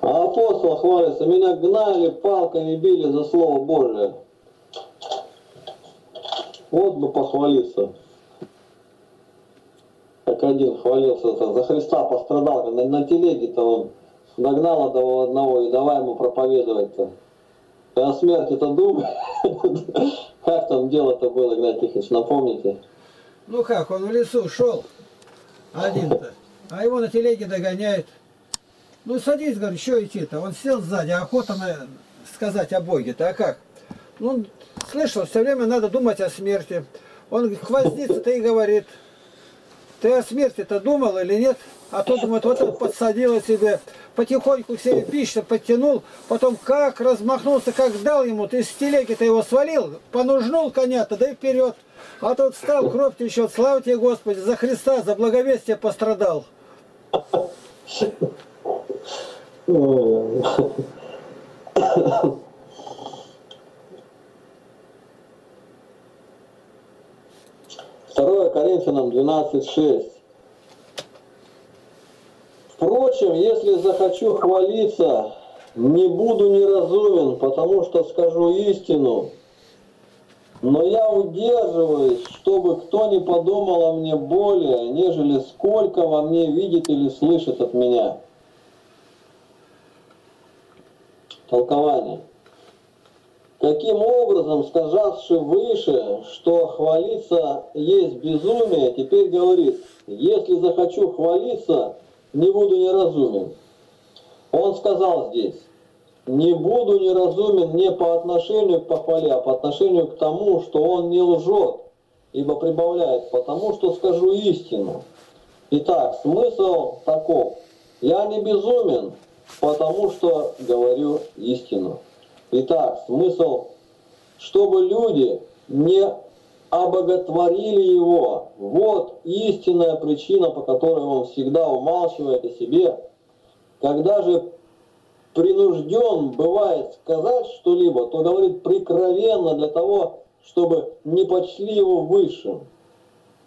А апостол хвалится: меня гнали, палками били за Слово Божие. Вот бы похвалиться. Как один хвалился, за Христа пострадал, на телеге-то он догнал одного и давай ему проповедовать-то. О смерти-то думай. Как там дело-то было, Игнатий Тихонович, напомните? Ну как, он в лесу шел один-то, а его на телеге догоняет. Ну садись, говорит, что идти-то? Он сел сзади, охота сказать о Боге-то, а как? Ну, слышал, все время надо думать о смерти. Он хвастится-то и говорит: ты о смерти-то думал или нет? А то думает, вот это подсадило себе, потихоньку себе пищу подтянул, потом как размахнулся, как дал ему, ты с телеги-то его свалил, понужнул коня-то, да и вперед. А тот встал, кровь течет, слава тебе, Господи, за Христа, за благовестие пострадал. Коринфянам 12:6. Впрочем, если захочу хвалиться, не буду неразумен, потому что скажу истину. Но я удерживаюсь, чтобы кто не подумал о мне более, нежели сколько во мне видит или слышит от меня. Толкование. Таким образом, сказавши выше, что хвалиться есть безумие, теперь говорит: если захочу хвалиться, не буду неразумен. Он сказал здесь: не буду неразумен не по отношению к похвале, а по отношению к тому, что он не лжет, ибо прибавляет: потому что скажу истину. Итак, смысл таков: я не безумен, потому что говорю истину. Итак, смысл, чтобы люди не обоготворили его. Вот истинная причина, по которой он всегда умалчивает о себе. Когда же принужден бывает сказать что-либо, то говорит прикровенно для того, чтобы не почли его высшим.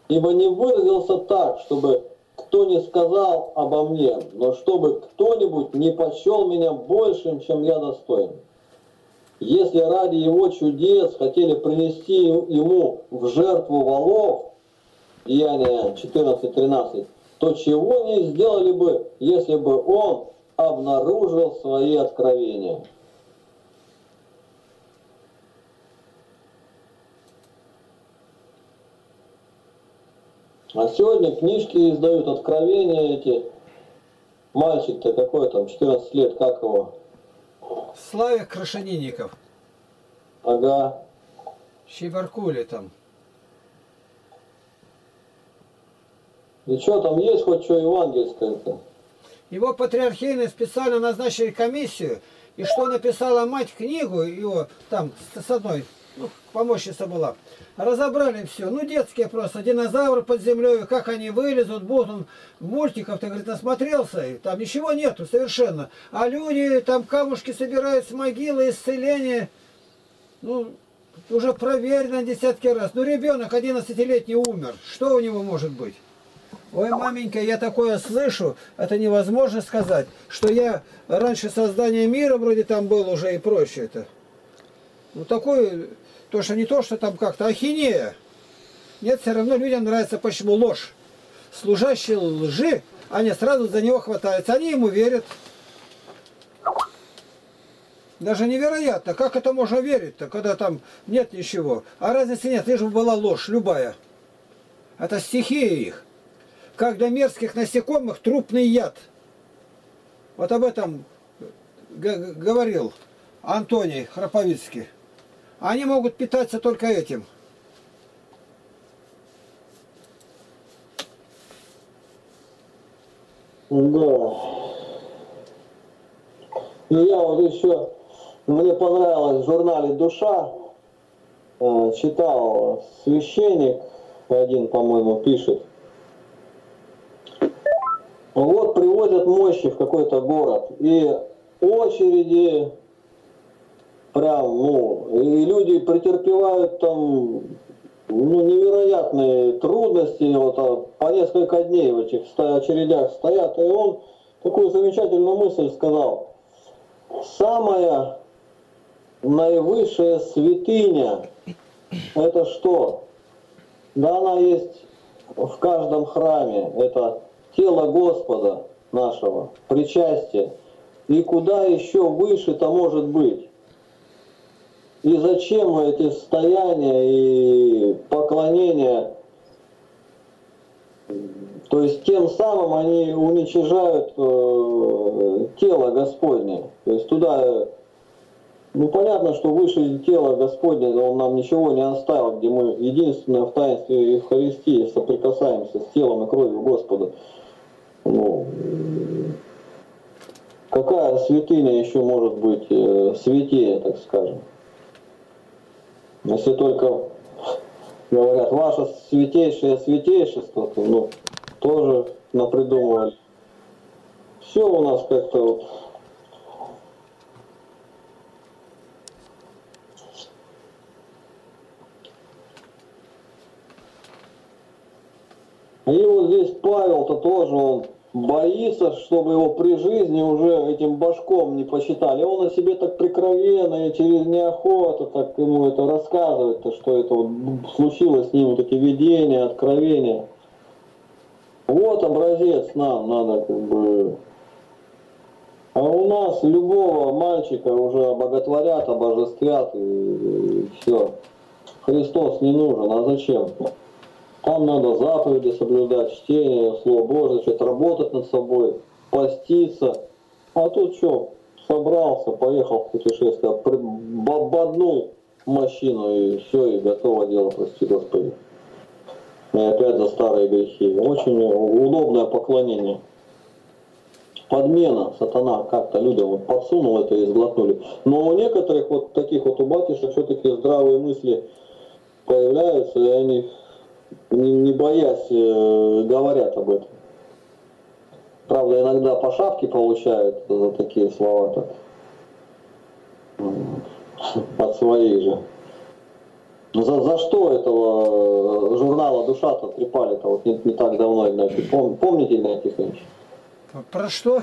Ибо не выразился так, чтобы кто не сказал обо мне, но чтобы кто-нибудь не почел меня большим, чем я достоин. Если ради его чудес хотели принести ему в жертву волов, Деяния 14:13, то чего не сделали бы, если бы он обнаружил свои откровения? А сегодня книжки издают, откровения эти. Мальчик-то какой там, 14 лет, как его? Славик Крашенинников. Ага. Щебаркули там. И что там есть хоть что евангельское-то? Его патриархийно специально назначили комиссию, и что написала мать книгу, его там с одной, ну, помощница была. Разобрали все. Ну, детские просто, динозавры под землей, как они вылезут, будут. Он мультиков-то, говорит, насмотрелся, и там ничего нету совершенно. А люди там камушки собирают с могилы, исцеления, ну, уже проверено десятки раз. Ну, ребенок 11-летний умер, что у него может быть? Ой, маменька, я такое слышу, это невозможно сказать, что я раньше создания мира вроде там был уже и прочее это. Ну, такое... То, что не то, что там как-то ахинея. Нет, все равно людям нравится, почему ложь. Служащие лжи, они сразу за него хватаются. Они ему верят. Даже невероятно, как это можно верить-то, когда там нет ничего. А разницы нет, лишь бы была ложь, любая. Это стихия их. Как для мерзких насекомых трупный яд. Вот об этом говорил Антоний Храповицкий. Они могут питаться только этим. Да. И я вот еще, мне понравилось в журнале «Душа», читал священник, один, по-моему, пишет. Вот привозят мощи в какой-то город, и очереди прям, ну, и люди претерпевают там, ну, невероятные трудности, вот, по несколько дней в этих очередях стоят, и он такую замечательную мысль сказал. Самая наивысшая святыня, это что? Да она есть в каждом храме, это тело Господа нашего, причастие. И куда еще выше-то может быть? И зачем эти стояния и поклонения? То есть тем самым они уничижают тело Господне. То есть туда, ну понятно, что выше тела Господне Он нам ничего не оставил, где мы единственное в таинстве Евхаристии соприкасаемся с телом и кровью Господа. Ну, какая святыня еще может быть святее, так скажем? Если только говорят, ваше святейшее святейшество, ну, тоже напридумывали. Все у нас как-то вот. И вот здесь Павел-то тоже, он боится, чтобы его при жизни уже этим башком не посчитали. Он о себе так прикровенно и через неохоту так ему это рассказывает, что это вот случилось с ним, вот эти видения, откровения. Вот образец нам надо как бы. А у нас любого мальчика уже обоготворят, обожествят и все. Христос не нужен, а зачем? Там надо заповеди соблюдать, чтение, Слово Божие, что-то работать над собой, поститься. А тут что, собрался, поехал в путешествие, боднул мощину и все, и готово дело, прости Господи. И опять за старые грехи. Очень удобное поклонение. Подмена, сатана как-то людям вот подсунул это и сглотнули. Но у некоторых вот таких вот у батюшек все-таки здравые мысли появляются, и они... не боясь, говорят об этом. Правда, иногда по шапке получают за такие слова так. От своих же. За что этого журнала «Душа»-то трепали-то вот не так давно, Игнатий? Помните, Игнатий Тихонович? Про что?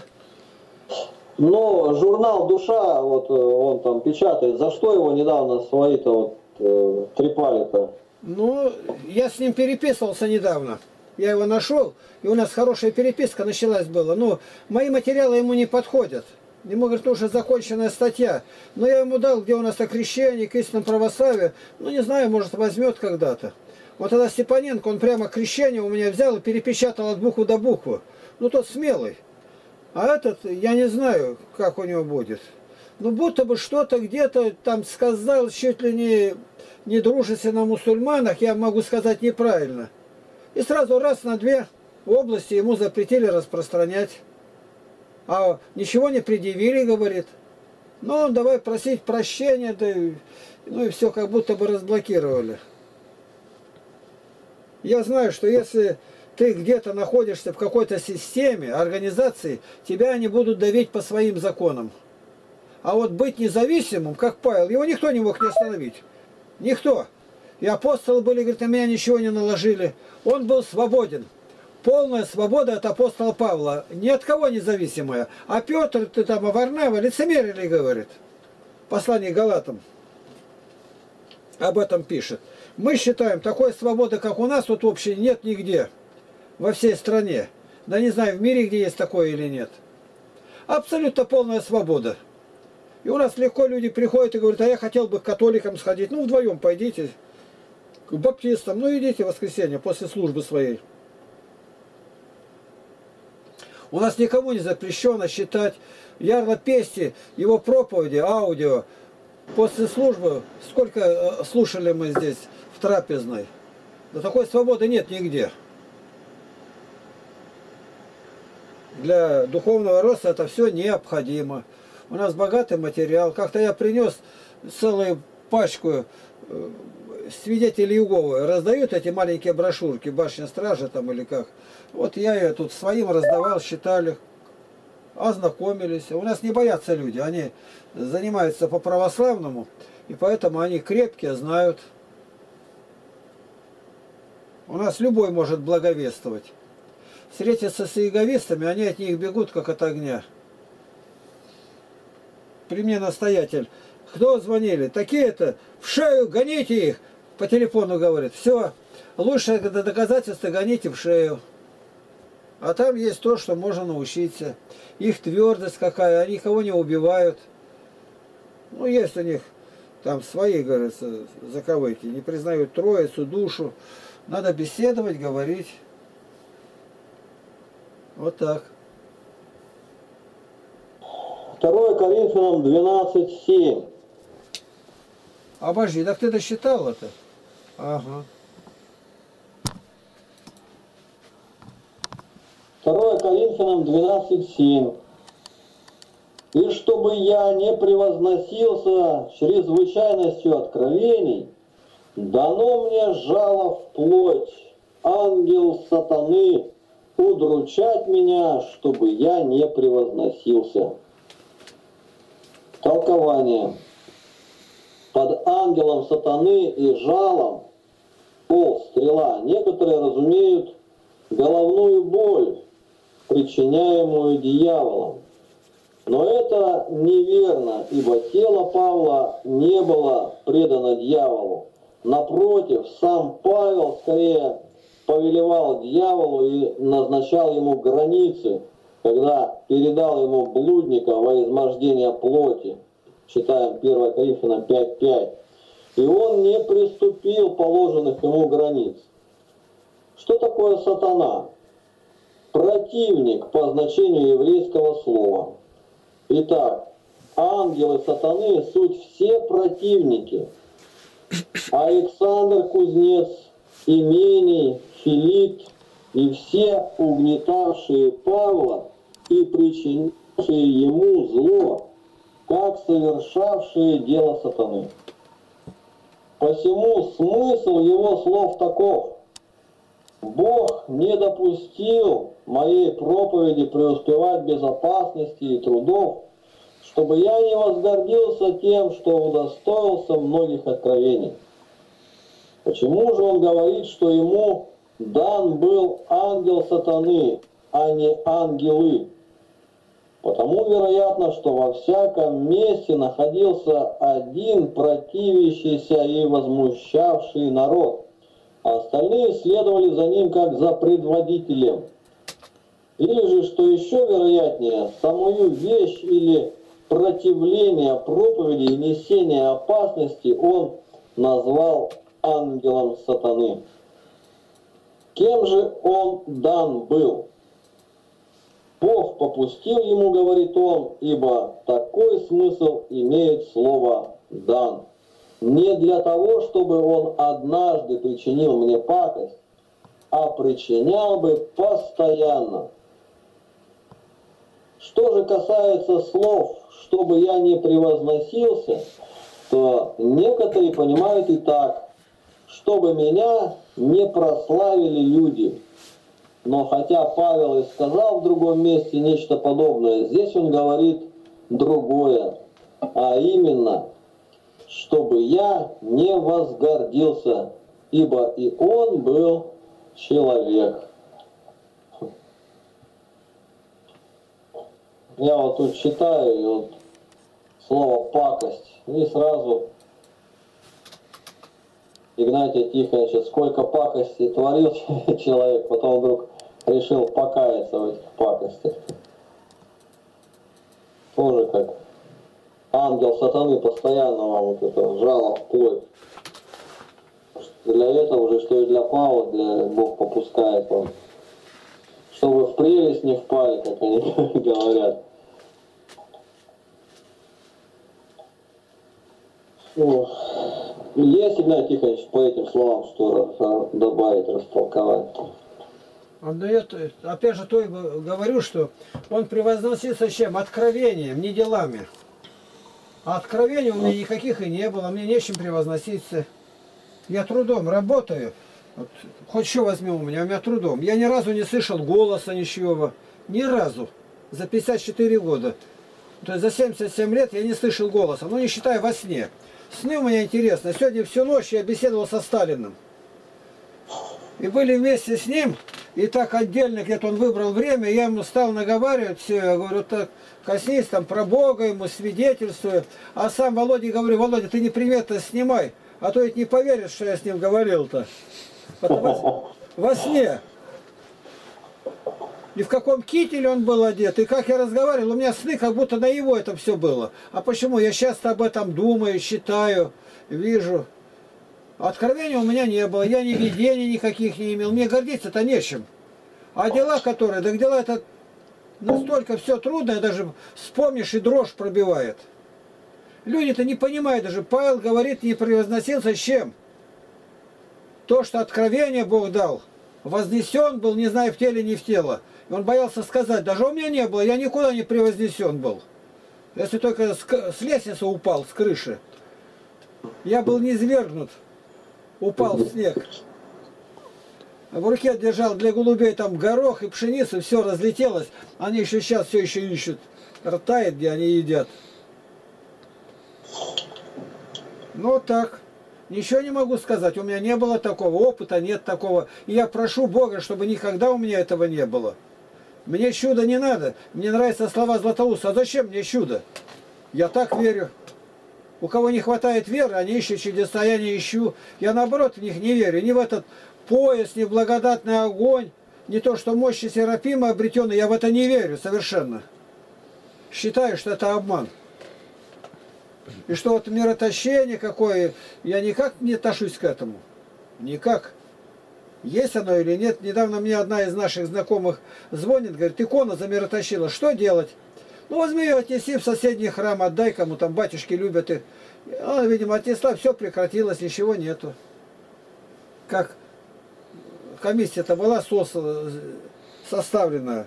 Ну, журнал «Душа», вот он там печатает. За что его недавно свои-то вот трепали-то? Ну, я с ним переписывался недавно. Я его нашел, и у нас хорошая переписка началась была. Но мои материалы ему не подходят. Ему, говорит, уже законченная статья. Но я ему дал, где у нас о крещении, к истинному православию. Ну, не знаю, может, возьмет когда-то. Вот тогда Степаненко, он прямо крещение у меня взял и перепечатал от буквы до буквы. Ну, тот смелый. А этот, я не знаю, как у него будет. Ну, будто бы что-то где-то там сказал, чуть ли не дружится на мусульманах, я могу сказать неправильно. И сразу раз на две области ему запретили распространять. А ничего не предъявили, говорит. Ну, он давай просить прощения, да, ну и все, как будто бы разблокировали. Я знаю, что если ты где-то находишься в какой-то системе, организации, тебя они будут давить по своим законам. А вот быть независимым, как Павел, его никто не мог не остановить. Никто. И апостолы были, говорит, на меня ничего не наложили. Он был свободен. Полная свобода от апостола Павла. Ни от кого независимая. А Петр, ты там, а Варнава лицемерили, говорит. Послание Галатам об этом пишет. Мы считаем, такой свободы, как у нас, вот вообще нет нигде. Во всей стране. Да не знаю, в мире, где есть такое или нет. Абсолютно полная свобода. И у нас легко люди приходят и говорят, а я хотел бы к католикам сходить. Ну, вдвоем пойдите, к баптистам. Ну, идите в воскресенье после службы своей. У нас никому не запрещено считать Ярла Пести, его проповеди, аудио. После службы, сколько слушали мы здесь в трапезной. Да такой свободы нет нигде. Для духовного роста это все необходимо. У нас богатый материал. Как-то я принес целую пачку свидетели Иеговы раздают эти маленькие брошюрки, башня стражи там или как. Вот я ее тут своим раздавал, считали, ознакомились. У нас не боятся люди, они занимаются по православному, и поэтому они крепкие, знают. У нас любой может благовествовать. Встретятся с иеговистами, они от них бегут, как от огня. При мне настоятель. Кто звонили? Такие-то. В шею гоните их. По телефону говорит. Все. Лучше доказательства гоните в шею. А там есть то, что можно научиться. Их твердость какая. Они никого не убивают. Ну, есть у них там свои, говорится, заковыки. Не признают Троицу, душу. Надо беседовать, говорить. Вот так. 2 Коринфянам 12:7. Обожди, так ты досчитал это? Ага. 2 Коринфянам 12:7. И чтобы я не превозносился чрезвычайностью откровений, дано мне жало в плоть, ангел сатаны, удручать меня, чтобы я не превозносился. Толкование. Под ангелом сатаны и жалом, пол, стрела, некоторые разумеют головную боль, причиняемую дьяволом. Но это неверно, ибо тело Павла не было предано дьяволу. Напротив, сам Павел скорее повелевал дьяволу и назначал ему границы, когда передал ему блудника во измождение плоти. Читаем 1 Коринфянам 5:5. И он не приступил положенных ему границ. Что такое сатана? Противник по значению еврейского слова. Итак, ангелы сатаны – суть все противники. Александр Кузнец, Имений, Филипп и все угнетавшие Павла и причинившие ему зло, как совершавшие дело сатаны. Посему смысл его слов таков. Бог не допустил моей проповеди преуспевать без опасности и трудов, чтобы я не возгордился тем, что удостоился многих откровений. Почему же он говорит, что ему дан был ангел сатаны, а не ангелы? Потому, вероятно, что во всяком месте находился один противящийся и возмущавший народ, а остальные следовали за ним как за предводителем. Или же, что еще вероятнее, самую вещь или противление проповеди и несение опасности он назвал ангелом сатаны. Кем же он дан был? Бог попустил ему, говорит он, ибо такой смысл имеет слово «дан». Не для того, чтобы он однажды причинил мне пакость, а причинял бы постоянно. Что же касается слов «чтобы я не превозносился», то некоторые понимают и так, чтобы меня не прославили люди. Но хотя Павел и сказал в другом месте нечто подобное, здесь он говорит другое, а именно, чтобы я не возгордился, ибо и он был человек. Я вот тут читаю, и вот слово «пакость», и сразу Игнатия Тихоновича, сколько пакостей творил человек, потом вдруг решил покаяться в этих пакостях. Тоже как ангел сатаны постоянно вам вот это жало в плоть. Для этого же, что и для Павла, Бог попускает вам. Чтобы в прелесть не впали, как они говорят. Ну, есть, Игнатий Тихонович, по этим словам, что добавить, растолковать? Ну, я опять же говорю, что он превозносился чем? Откровением, не делами. А откровений у меня никаких и не было, мне нечем превозноситься. Я трудом работаю. Вот, хоть что возьми у меня трудом. Я ни разу не слышал голоса ничего. Ни разу. За 54 года. То есть за 77 лет я не слышал голоса. Ну, не считая во сне. Сны у меня интересны. Сегодня всю ночь я беседовал со Сталиным. И были вместе с ним. И так отдельно, где-то он выбрал время, я ему стал наговаривать все. Я говорю, так коснись там про Бога, ему свидетельствую. А сам Володя, говорю, Володя, ты неприметно снимай. А то ведь не поверишь, что я с ним говорил-то. Во сне. И в каком кителе он был одет. И как я разговаривал, у меня сны, как будто на его это все было. А почему? Я часто об этом думаю, считаю, вижу. Откровения у меня не было. Я ни видений никаких не имел. Мне гордиться-то нечем. А дела которые... Так дела это настолько все трудно, даже вспомнишь и дрожь пробивает. Люди-то не понимают даже. Павел говорит, не превозносился с чем? То, что откровение Бог дал. Вознесен был, не знаю, в теле, не в тело. И он боялся сказать, даже у меня не было, я никуда не превознесен был. Если только с лестницы упал, с крыши. Я был низвергнут. Упал в снег. В руке держал для голубей там горох и пшеницу, все разлетелось. Они еще сейчас все еще ищут. Ртает, где они едят. Ну так. Ничего не могу сказать. У меня не было такого опыта, нет такого. И я прошу Бога, чтобы никогда у меня этого не было. Мне чудо не надо. Мне нравятся слова Златоуста. А зачем мне чудо? Я так верю. У кого не хватает веры, они ищут чудеса, я не ищу. Я наоборот в них не верю. Ни в этот пояс, ни в благодатный огонь, ни то, что мощи Серафима обретены. Я в это не верю совершенно. Считаю, что это обман. И что вот миротощение какое, я никак не отношусь к этому. Никак. Есть оно или нет. Недавно мне одна из наших знакомых звонит, говорит, икона замиротощила, что делать? Ну, возьми ее, отнеси в соседний храм, отдай кому, там батюшки любят. И она, видимо, отнесла, все прекратилось, ничего нету. Как комиссия-то была составлена.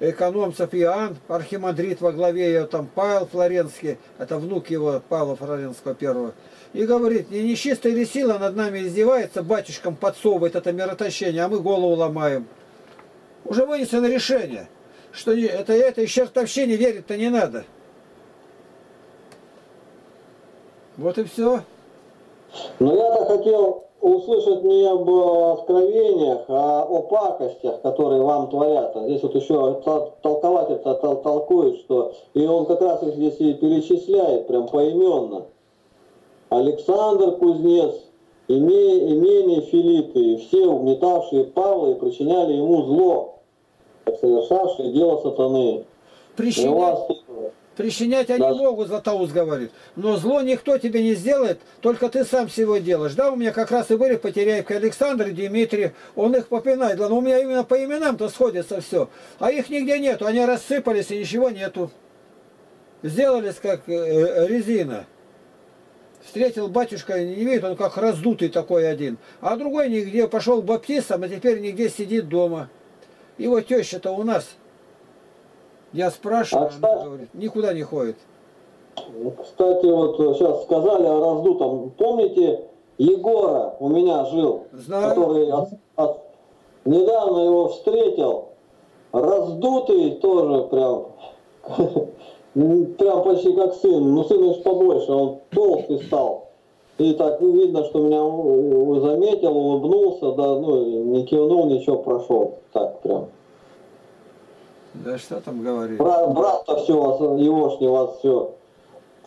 Экономцев Иоанн, архимандрит во главе ее, там Павел Флоренский, это внук его, Павла Флоренского первого. И говорит, не нечистая ли сила над нами издевается, батюшкам подсовывает это миротощение, а мы голову ломаем. Уже вынесено решение. Что это чертовщине верить-то не надо. Вот и все. Но я-то хотел услышать не об откровениях, а о пакостях, которые вам творят. Здесь вот еще толкователь-то толкует, что... И он как раз их здесь и перечисляет, прям поименно. Александр Кузнец, имение Филиппа, и все угнетавшие Павла и причиняли ему зло, совершавшие дело сатаны. Причинять они могут, Златоуст говорит. Но зло никто тебе не сделает, только ты сам всего делаешь. Да, у меня как раз и были Потеряевка Александр и Дмитрий. Он их попинает. Ладно, у меня именно по именам-то сходится все. А их нигде нету. Они рассыпались и ничего нету. Сделались как резина. Встретил батюшка, не видит, он как раздутый такой один. А другой нигде. Пошел к баптистам, а теперь нигде сидит дома. Его теща-то у нас, я спрашиваю, она говорит, никуда не ходит. Кстати, вот сейчас сказали о раздутом. Помните, Егора у меня жил, знаю, который недавно его встретил, раздутый тоже прям почти как сын, но сын еще побольше, он толстый стал. И так видно, что меня заметил, улыбнулся, да, ну, не кивнул, ничего, прошел. Так прям. Да что там говорит? Брат-то все, егошний вас все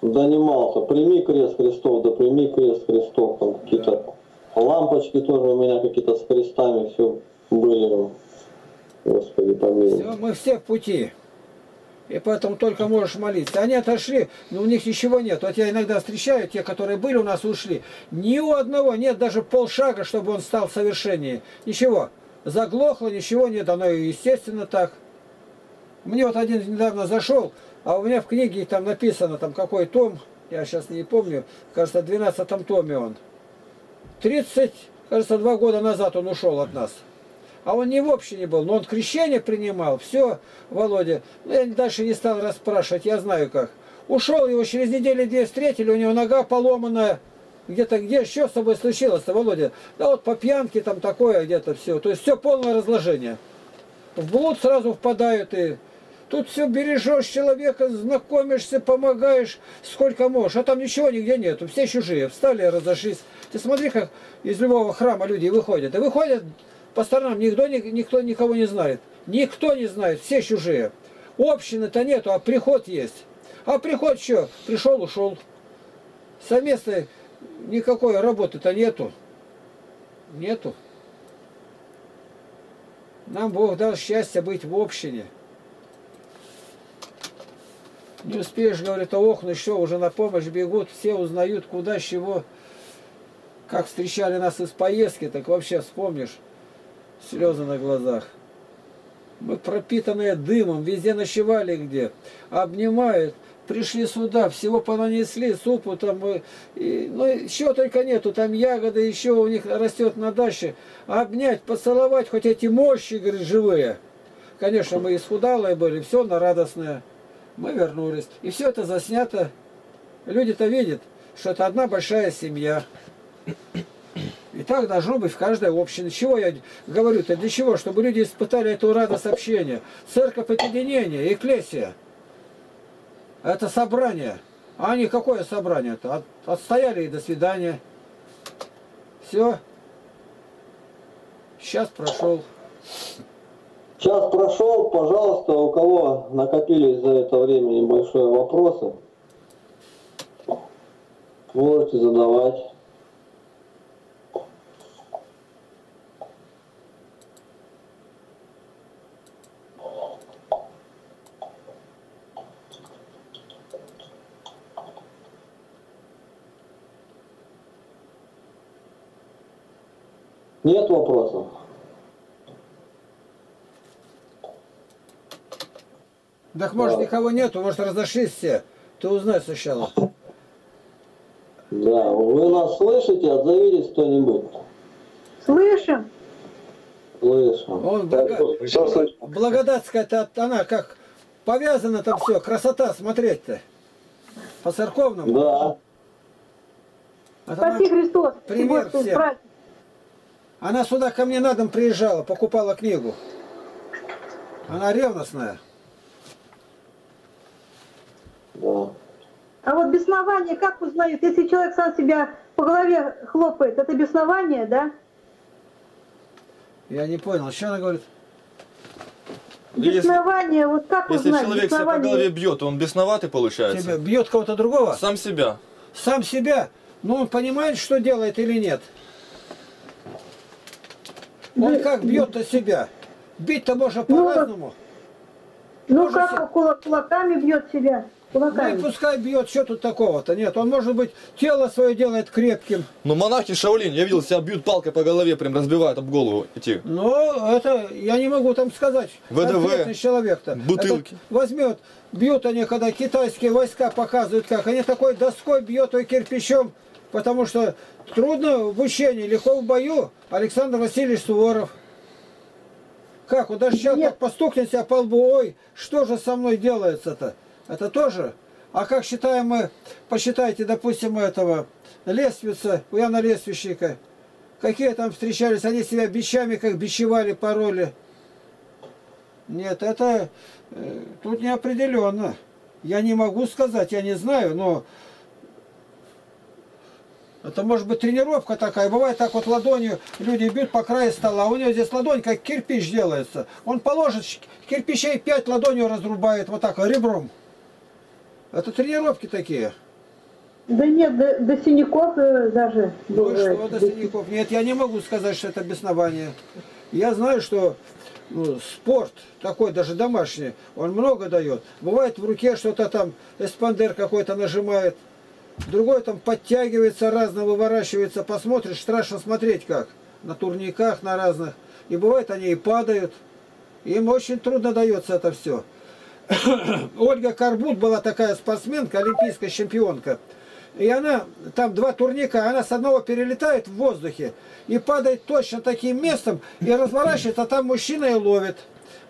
донимался. Прими крест Христов, да прими крест Христов. Там какие-то лампочки тоже у меня какие-то с крестами все были. Господи, помилуй. Все, мы все в пути. И поэтому только можешь молиться. Они отошли, но у них ничего нет. Вот я иногда встречаю, те, которые были у нас, ушли. Ни у одного нет даже полшага, чтобы он стал совершеннее. Ничего. Заглохло, ничего не дано. Естественно, так. Мне вот один недавно зашел, а у меня в книге там написано, там какой том, я сейчас не помню, кажется, в 12-м томе он. 32 года назад он ушел от нас. А он не в общине был, но он крещение принимал, все, Володя. Ну, я дальше не стал расспрашивать, я знаю как. Ушел, его через неделю-две встретили, у него нога поломанная, где-то, где еще с тобой случилось-то, Володя? Да вот по пьянке там такое где-то все. То есть все полное разложение. В блуд сразу впадают и... Тут все бережешь человека, знакомишься, помогаешь, сколько можешь. А там ничего нигде нету. Все чужие. Встали, разошлись. Ты смотри, как из любого храма люди выходят. И выходят по сторонам. Никто никого не знает. Никто не знает. Все чужие. Общины-то нету, а приход есть. А приход что? Пришел, ушел. Совместной никакой работы-то нету. Нету. Нам Бог дал счастье быть в общине. Не успеешь, говорит, охнуть, что уже на помощь бегут, все узнают, куда, с чего, как встречали нас из поездки, так вообще вспомнишь, слезы на глазах. Мы пропитанные дымом, везде ночевали где, обнимают, пришли сюда, всего понанесли, супу там, ну, чего только нету, там ягоды еще у них растет на даче, обнять, поцеловать, хоть эти мощи, говорит, живые. Конечно, мы исхудалые были, все на радостное. Мы вернулись. И все это заснято. Люди-то видят, что это одна большая семья. И так должно быть в каждой общине. Чего я говорю-то? Для чего? Чтобы люди испытали эту радость общения. Церковь объединения, экклесия. Это собрание. А они какое собрание-то? Отстояли и до свидания. Все. Час прошел. Час прошел, пожалуйста, у кого накопились за это время небольшие вопросы, можете задавать. Нет вопросов? Так может, да, никого нету, может, разошлись все. Ты узнай сначала. Да, вы нас слышите, отзовитесь кто-нибудь. Слышим. Слышим. Благодатская-то она как повязана там все, красота смотреть-то. По церковному. Да. Спаси Христос. Пример всем. Она сюда ко мне на дом приезжала, покупала книгу. Она ревностная. Да. А вот беснование как узнают? Если человек сам себя по голове хлопает, это беснование, да? Я не понял, что она говорит? Беснование, если, вот как узнать? Если человек себя по голове бьет, он бесноватый получается? Тебя бьет кого-то другого? Сам себя. Сам себя? Но он понимает, что делает или нет? Он да, как бьет-то себя? Бить-то можно по-разному. Ну как, кулаками бьет себя? Кулаками. Ну и пускай бьет, что тут такого-то? Нет, он, может быть, тело свое делает крепким. Ну, монахи Шаолинь, я видел, себя бьют палкой по голове, прям разбивают об голову эти. Ну, это, я не могу там сказать, конкретный человек-то. Бутылки. Этот возьмет, бьют они, когда китайские войска показывают, как они такой доской бьет, и кирпичом, потому что трудно в учении, легко в бою. Александр Васильевич Суворов. Как, он даже сейчас так постукнет себя по лбу, ой, что же со мной делается-то? Это тоже? А как считаем мы, посчитайте, допустим, этого Лествица, у Яна Лествищика, какие там встречались, они себя бичами как бичевали, пороли. Нет, это тут неопределенно. Я не могу сказать, я не знаю, но это может быть тренировка такая. Бывает так вот ладонью люди бьют по краю стола, у него здесь ладонь как кирпич делается. Он положит кирпичей 5, ладонью разрубает вот так, ребром. Это тренировки такие. Да нет, до синяков даже. Ну что, до синяков? Нет, я не могу сказать, что это беснование. Я знаю, что ну, спорт такой, даже домашний, он много дает. Бывает в руке что-то там, эспандер какой-то нажимает. Другой там подтягивается, разно выворачивается. Посмотришь, страшно смотреть как. На турниках, на разных. И бывает, они и падают. Им очень трудно дается это все. Ольга Карбут была такая спортсменка, олимпийская чемпионка. И она, там 2 турника, она с одного перелетает в воздухе. И падает точно таким местом. И разворачивается, а там мужчина и ловит.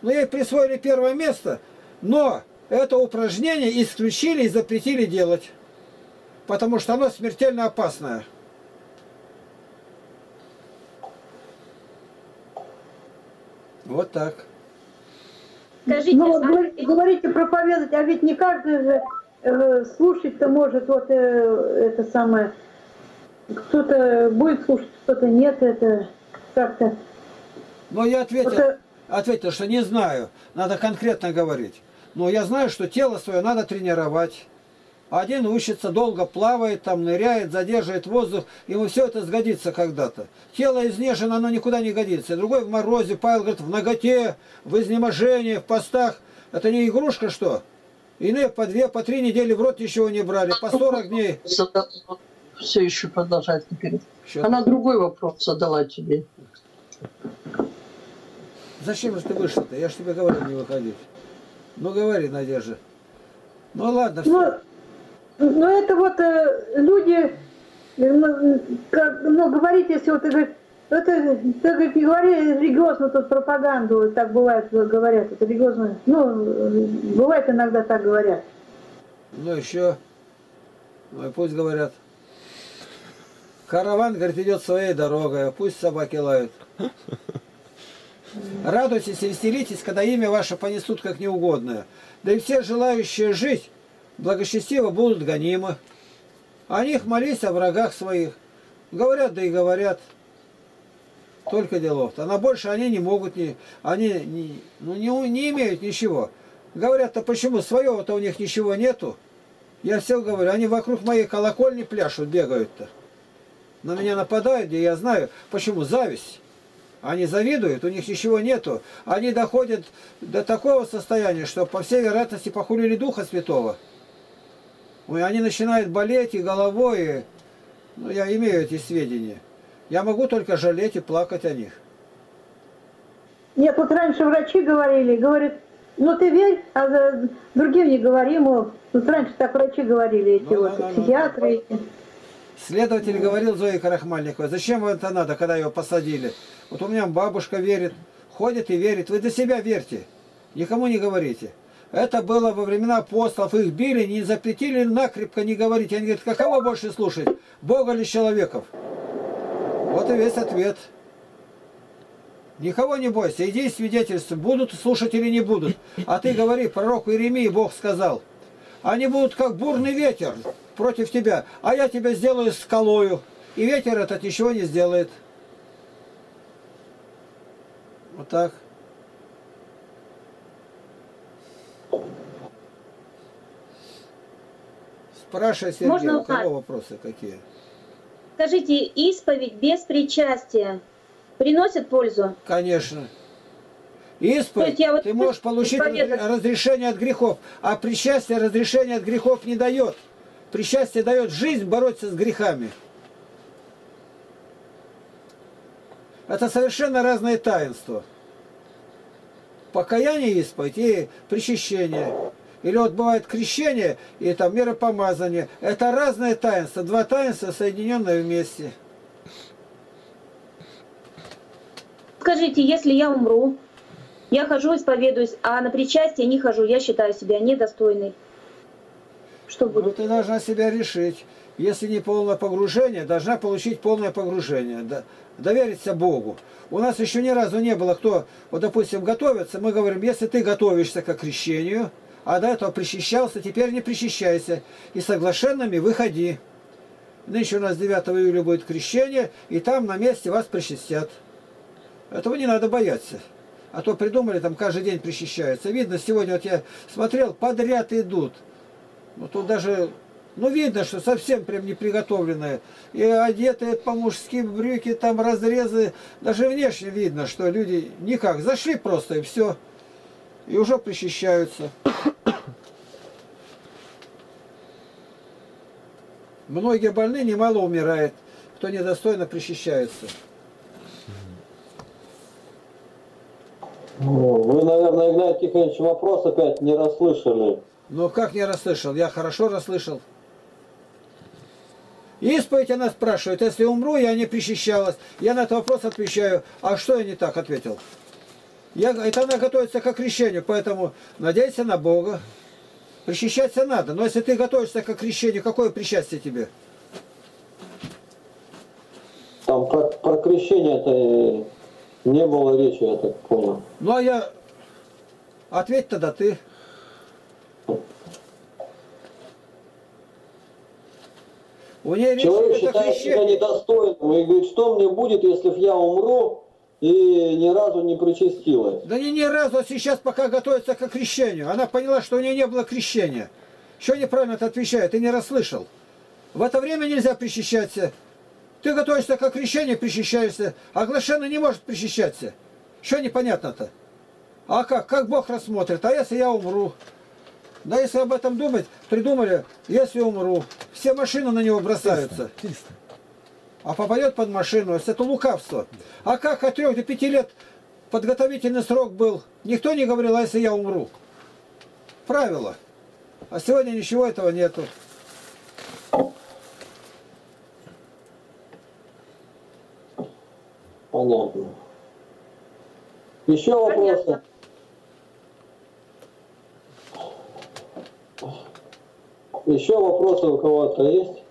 Но ей присвоили 1-е место. Но это упражнение исключили и запретили делать. Потому что оно смертельно опасное. Вот так. Скажите, ну, вот, говорите, проповедовать, а ведь не каждый же слушать-то может, вот это самое. Кто-то будет слушать, кто-то нет, это как-то. Но я ответил, что не знаю, надо конкретно говорить. Но я знаю, что тело свое надо тренировать. Один учится, долго плавает, там ныряет, задерживает воздух, ему все это сгодится когда-то. Тело изнежено, оно никуда не годится. И другой в морозе, Павел говорит, в наготе, в изнеможении, в постах. Это не игрушка, что? Иные по 2, по 3 недели в рот ничего не брали, по 40 дней. Все еще продолжает теперь. Она другой вопрос задала тебе. Зачем же ты вышла-то? Я же тебе говорил не выходить. Ну говори, Надежда. Ну ладно, все. Ну это вот люди, ну говорите, если вот ты говоришь, не говори религиозную тут пропаганду, так бывает, говорят, это религиозную, ну бывает иногда так говорят. Ну еще, ну и пусть говорят. Караван, говорит, идет своей дорогой, пусть собаки лают. Радуйтесь и веселитесь, когда имя ваше понесут как неугодное. Да и все желающие жить благочестиво будут гонимы. О них молись, о врагах своих. Говорят, да и говорят. Только делов-то. А больше они не могут, они не имеют ничего. Говорят-то почему? Своего-то у них ничего нету. Я все говорю, они вокруг моей колокольни пляшут, бегают-то. На меня нападают, и я знаю, почему. Зависть. Они завидуют, у них ничего нету. Они доходят до такого состояния, что по всей вероятности похулили Духа Святого. И они начинают болеть и головой, и... Ну, я имею эти сведения. Я могу только жалеть и плакать о них. Нет, вот раньше врачи говорили, говорят, ну ты верь, а другим не говори, мол. Вот раньше так врачи говорили, эти психиатры. Следователь говорил Зое Крахмальниковой, зачем вам это надо, когда его посадили? Вот у меня бабушка верит, ходит и верит. Вы до себя верьте, никому не говорите. Это было во времена апостолов, их били, не запретили накрепко не говорить. Они говорят, каково больше слушать, Бога или человеков? Вот и весь ответ. Никого не бойся, иди свидетельствуй, будут слушать или не будут. А ты говори, пророку Иеремии Бог сказал. Они будут как бурный ветер против тебя, а я тебя сделаю скалою. И ветер этот ничего не сделает. Вот так. Спрашивай, Сергей, можно у кого вопросы какие? Скажите, исповедь без причастия приносит пользу? Конечно. Исповедь, ты можешь получить разрешение от грехов, а причастие разрешение от грехов не дает. Причастие дает жизнь бороться с грехами. Это совершенно разные таинства. Покаяние, исповедь и причащение. Или вот бывает крещение и там миропомазание. Это разные таинства. Два таинства, соединенные вместе. Скажите, если я умру, я хожу, исповедуюсь, а на причастие не хожу, я считаю себя недостойной. Что будет? Ну, ты должна себя решить. Если не полное погружение, должна получить полное погружение. Довериться Богу. У нас еще ни разу не было, кто, вот допустим, готовится, мы говорим, если ты готовишься к крещению, а до этого причащался, теперь не причащайся. И соглашенными выходи. Нынче у нас 9 июля будет крещение, и там на месте вас причастят. Этого не надо бояться. А то придумали, там каждый день причащаются. Видно, сегодня вот я смотрел, подряд идут. Ну тут даже... Ну, видно, что совсем прям не приготовленные. И одетые по-мужски брюки, там разрезы. Даже внешне видно, что люди никак. Зашли просто, и все. И уже причащаются. Многие больны, немало умирает. Кто недостойно причащается. Вы, наверное, Игнатий Тихонович, вопрос опять не расслышали. Ну, как не расслышал? Я хорошо расслышал. Исповедь она спрашивает, если умру, я не причащалась. Я на этот вопрос отвечаю, а что я не так ответил? Это она готовится к крещению, поэтому надейся на Бога. Причащаться надо, но если ты готовишься к крещению, какое причастие тебе? Там про крещение-то Не было речи, я так понял. Ну а я... Ответь тогда ты. У нее речь человек считает себя недостойным и говорит, что мне будет, если я умру и ни разу не причастилась. Да не разу, а сейчас пока готовится к крещению. Она поняла, что у нее не было крещения. Еще неправильно ты отвечаешь, ты не расслышал. В это время нельзя причащаться. Ты готовишься к крещению, причащаешься. А оглашенный не может причащаться. Еще непонятно-то. А как? Как Бог рассмотрит? А если я умру? Да если об этом думать, придумали, если умру. Все машины на него бросаются. Чисто. А попадет под машину. Это лукавство. А как от 3 до 5 лет подготовительный срок был? Никто не говорил, а если я умру? Правило. А сегодня ничего этого нету. Понятно. Еще вопросы? Еще вопросы у кого-то есть?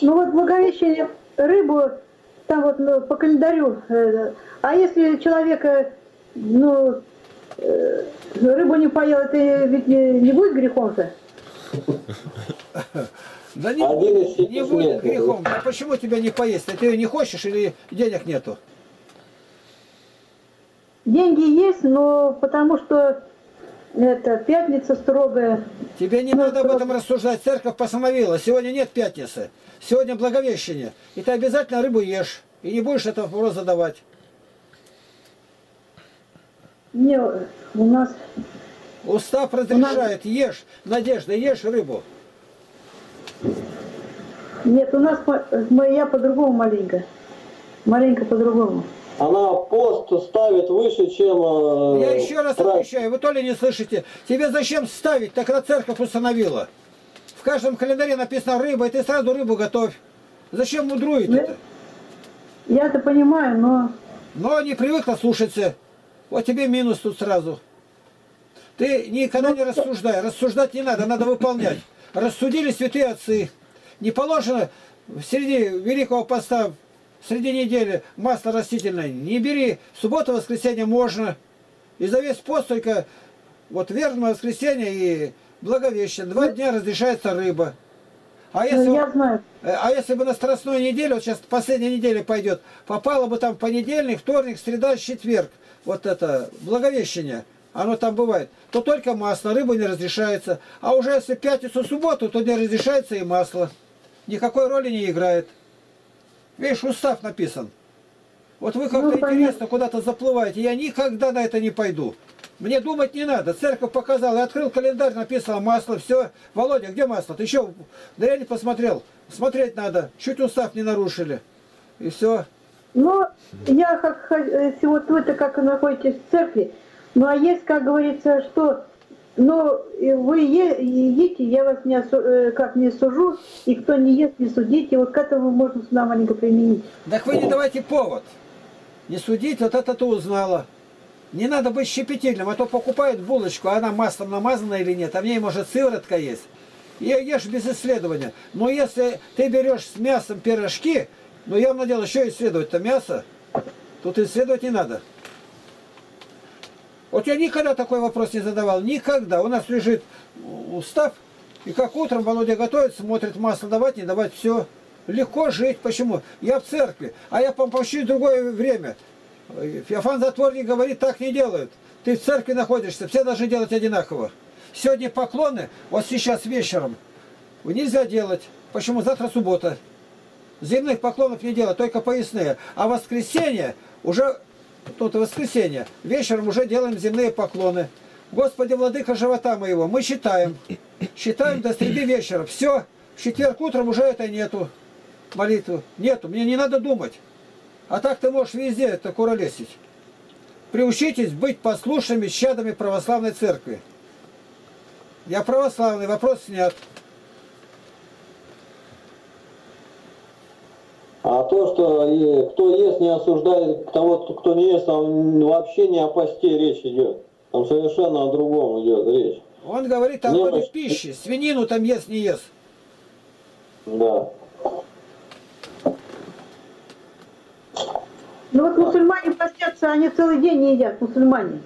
Ну вот Благовещение рыбу, там вот ну, по календарю, а если человека, ну, рыбу не поел, это ведь не будет грехом-то? Да не будет грехом. А почему тебя не поесть? Ты ее не хочешь или денег нету? Деньги есть, но потому что... Это пятница строгая. Тебе не надо об этом рассуждать. Церковь постановила. Сегодня нет пятницы. Сегодня Благовещение. И ты обязательно рыбу ешь. И не будешь этого вопрос задавать. Не, у нас... Устав разрешает. Ешь, Надежда, ешь рыбу. Нет, у нас я по-другому маленько. Маленько по-другому. Она пост ставит выше, чем... Я еще раз отвечаю, вы то ли не слышите. Тебе зачем ставить? Так на церковь установила. В каждом календаре написано рыба, и ты сразу рыбу готовь. Зачем мудрует это? Я это понимаю, но... Но не привыкла слушаться. Вот тебе минус тут сразу. Ты никогда не рассуждай. Рассуждать не надо, надо выполнять. Рассудили святые отцы. Не положено среди Великого Поста... Среди недели масло растительное не бери. В субботу, воскресенье можно. И за весь пост только вот верное воскресенье и Благовещение. 2 дня разрешается рыба. А если, ну, я знаю. А если бы на страстную неделю, вот сейчас последняя неделя пойдет, попало бы там понедельник, вторник, среда, четверг. Вот это Благовещение. Оно там бывает. То только масло, рыба не разрешается. А уже если пятницу, субботу, то не разрешается и масло. Никакой роли не играет. Видишь, устав написан. Вот вы как-то, ну, интересно куда-то заплываете. Я никогда на это не пойду. Мне думать не надо. Церковь показала. Я открыл календарь, написано масло, все. Володя, где масло? Ты еще? Да я не посмотрел. Смотреть надо. Чуть устав не нарушили. И все. Ну, я как... Вот вы-то как находитесь в церкви. Ну, а есть, как говорится, что... Ну, вы едите, я вас не сужу, и кто не ест, не судите. Вот к этому можно сюда маленько применить. Так вы не давайте повод. Не судить, вот это ты узнала. Не надо быть щепетильным, а то покупают булочку, а она маслом намазана или нет, а в ней, может, сыворотка есть. Ее ешь без исследования. Но если ты берешь с мясом пирожки, ну, явно дело, еще исследовать-то мясо, тут исследовать не надо. Вот я никогда такой вопрос не задавал. Никогда. У нас лежит устав. И как утром Володя готовит, смотрит, масло давать, не давать, все. Легко жить. Почему? Я в церкви. А я помощью в другое время. Феофан Затворник говорит, так не делают. Ты в церкви находишься. Все должны делать одинаково. Сегодня поклоны, вот сейчас вечером, нельзя делать. Почему? Завтра суббота. Земных поклонов не делать, только поясные. А воскресенье уже... Тут воскресенье. Вечером уже делаем земные поклоны. Господи, владыка живота моего. Мы считаем. Считаем до среды вечера. Все. В четверг утром уже это нету. Молитву. Нету. Мне не надо думать. А так ты можешь везде это куролесить. Приучитесь быть послушными чадами православной церкви. Я православный. Вопрос снят. А то, что кто ест, не осуждает того, кто не ест, там вообще не о посте речь идет. Там совершенно о другом идет речь. Он говорит о роли пищи. Свинину там ест, не ест. Да. Ну вот мусульмане постятся, они целый день не едят, мусульмане.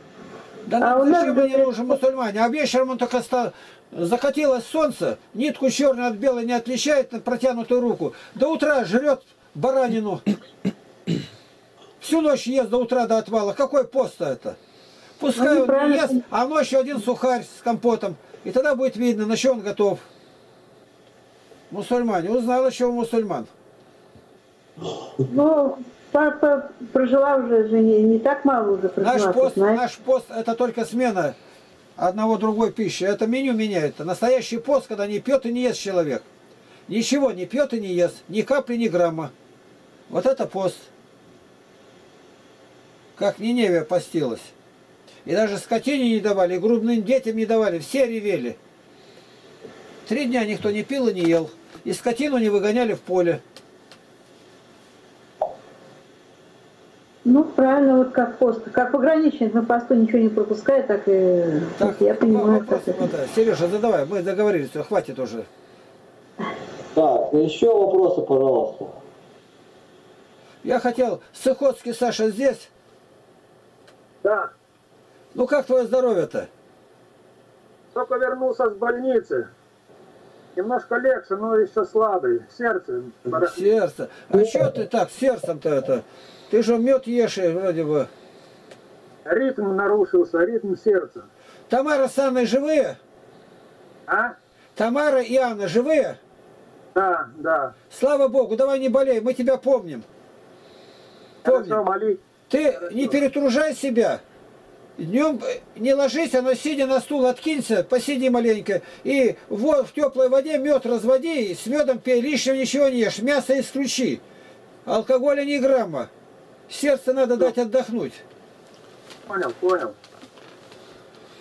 Да нам зачем они нужны, мусульмане? А вечером он только стал... Закатилось солнце, нитку черную от белой не отличает на протянутую руку. До утра жрет баранину. Всю ночь ест до утра, до отвала. Какой пост-то это? Пускай он ест, а ночью один сухарь с компотом. И тогда будет видно, на что он готов. Мусульмане. Узнал еще мусульман. Ну, папа прожила уже не так мало уже. Наш пост это только смена одного другой пищи. Это меню меняет. Настоящий пост, когда не пьет и не ест человек. Ничего не пьет и не ест. Ни капли, ни грамма. Вот это пост. Как Ниневия постилась. И даже скотине не давали, и грудным детям не давали. Все ревели. 3 дня никто не пил и не ел. И скотину не выгоняли в поле. Ну, правильно, вот как пост. Как пограничник на посту ничего не пропускает, так и... Так, я понимаю, вопрос, как это... Сережа, задавай, мы договорились, хватит уже. Так, еще вопросы, пожалуйста. Я хотел... Сыходский Саша здесь? Да. Ну, как твое здоровье-то? Только вернулся с больницы. Немножко легче, но еще слабый. Сердце. Сердце. А что ты так с сердцем-то это... Ты же мед ешь, вроде бы. Ритм нарушился, ритм сердца. Тамара с Анной живые? А? Тамара и Анна живые? Да, да. Слава Богу, давай не болей, мы тебя помним. Помним. Ты не перетружай себя. Днем не ложись, но сидя на стул, откинься, посиди маленько. И в теплой воде мед разводи, и с медом пей, лишнего ничего не ешь. Мясо исключи. Алкоголя ни грамма. Сердце надо дать отдохнуть. Понял, понял.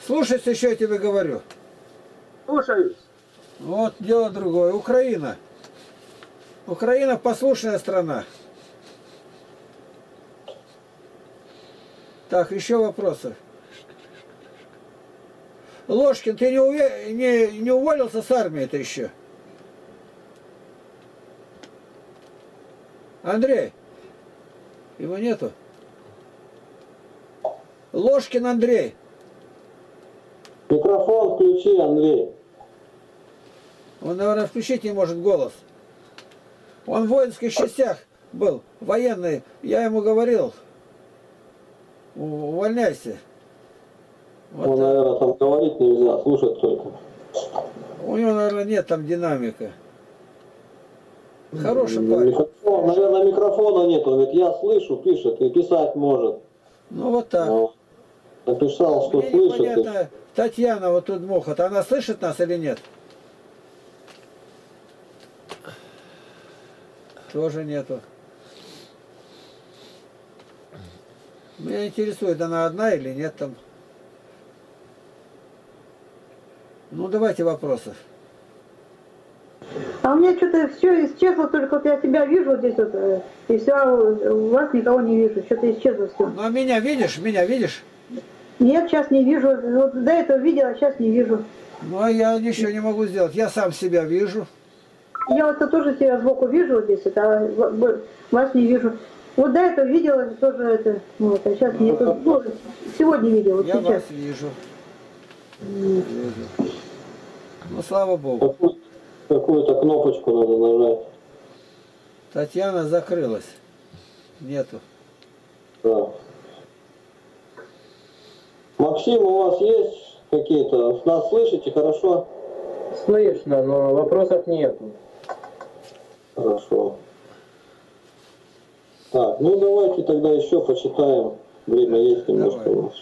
Слушайся, еще я тебе говорю. Слушаюсь. Вот дело другое. Украина. Украина послушная страна. Так, еще вопросы. Ложкин, ты не уволился с армии-то еще? Андрей. Его нету. Ложкин Андрей. Микрофон включи, Андрей. Он, наверное, включить не может голос. Он в воинских частях был, военный. Я ему говорил, увольняйся. Вот. Он, наверное, там говорить нельзя, слушать только. У него, наверное, нет там динамика. Хороший парень. Микрофон, наверное, микрофона нет. Он говорит, я слышу, пишет и писать может. Ну вот так. Но написал, что слышит. Непонятно, Татьяна вот тут мохот. Она слышит нас или нет? Тоже нету. Меня интересует, она одна или нет там. Ну давайте вопросы. А у меня что-то все исчезло, только вот я тебя вижу вот здесь вот, и все, а у вас никого не вижу, что-то исчезло все. Ну а меня видишь? Меня видишь? Нет, сейчас не вижу. Вот до этого видела, а сейчас не вижу. Ну а я ничего не могу сделать, я сам себя вижу. Я вот -то тоже себя сбоку вижу вот здесь, а вас не вижу. Вот до этого видела тоже это, вот, а сейчас нет. Ну, сегодня видела, вот я сейчас. Я вас вижу. Ну слава Богу. Какую-то кнопочку надо нажать. Татьяна закрылась. Нету. Да. Максим, у вас есть какие-то? Нас слышите, хорошо? Слышно, но вопросов нету. Хорошо. Так, ну давайте тогда еще почитаем. Время есть немножко у нас.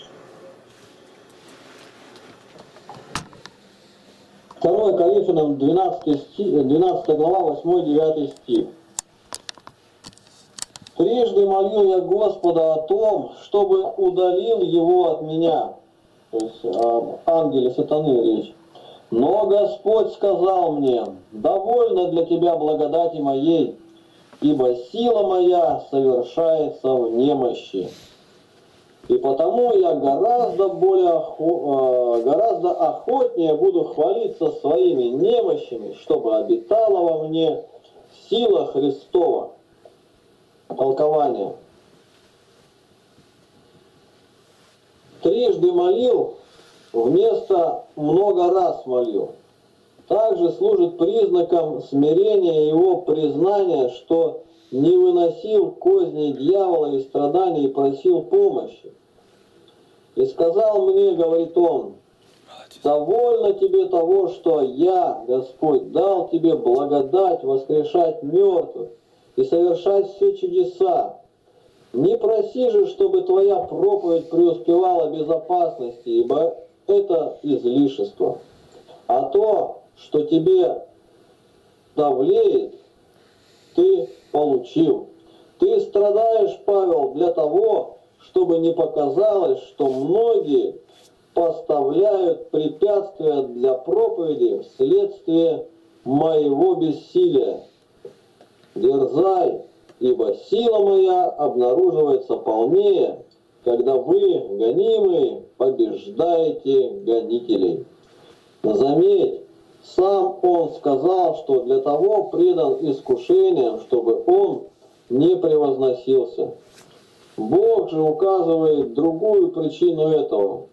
Второе Коринфянам 12 глава, 8-9 стих. «Трижды молил я Господа о том, чтобы удалил его от меня». То есть об ангеле сатаны речь. «Но Господь сказал мне, довольно для тебя благодати моей, ибо сила моя совершается в немощи. И потому я гораздо охотнее буду хвалиться своими немощами, чтобы обитала во мне сила Христова». Толкование. Трижды молил, вместо много раз молил. Также служит признаком смирения его признания, что не выносил козни дьявола и страданий и просил помощи. И сказал мне, говорит он, довольно тебе того, что я, Господь, дал тебе благодать воскрешать мертвых и совершать все чудеса. Не проси же, чтобы твоя проповедь преуспевала без опасности, ибо это излишество. А то, что тебе давлеет, ты получил. Ты страдаешь, Павел, для того, чтобы не показалось, что многие поставляют препятствия для проповеди вследствие моего бессилия. Дерзай, ибо сила моя обнаруживается полнее, когда вы, гонимые, побеждаете гонителей. Заметь, сам он сказал, что для того предан искушениям, чтобы он не превозносился. Бог же указывает другую причину этого.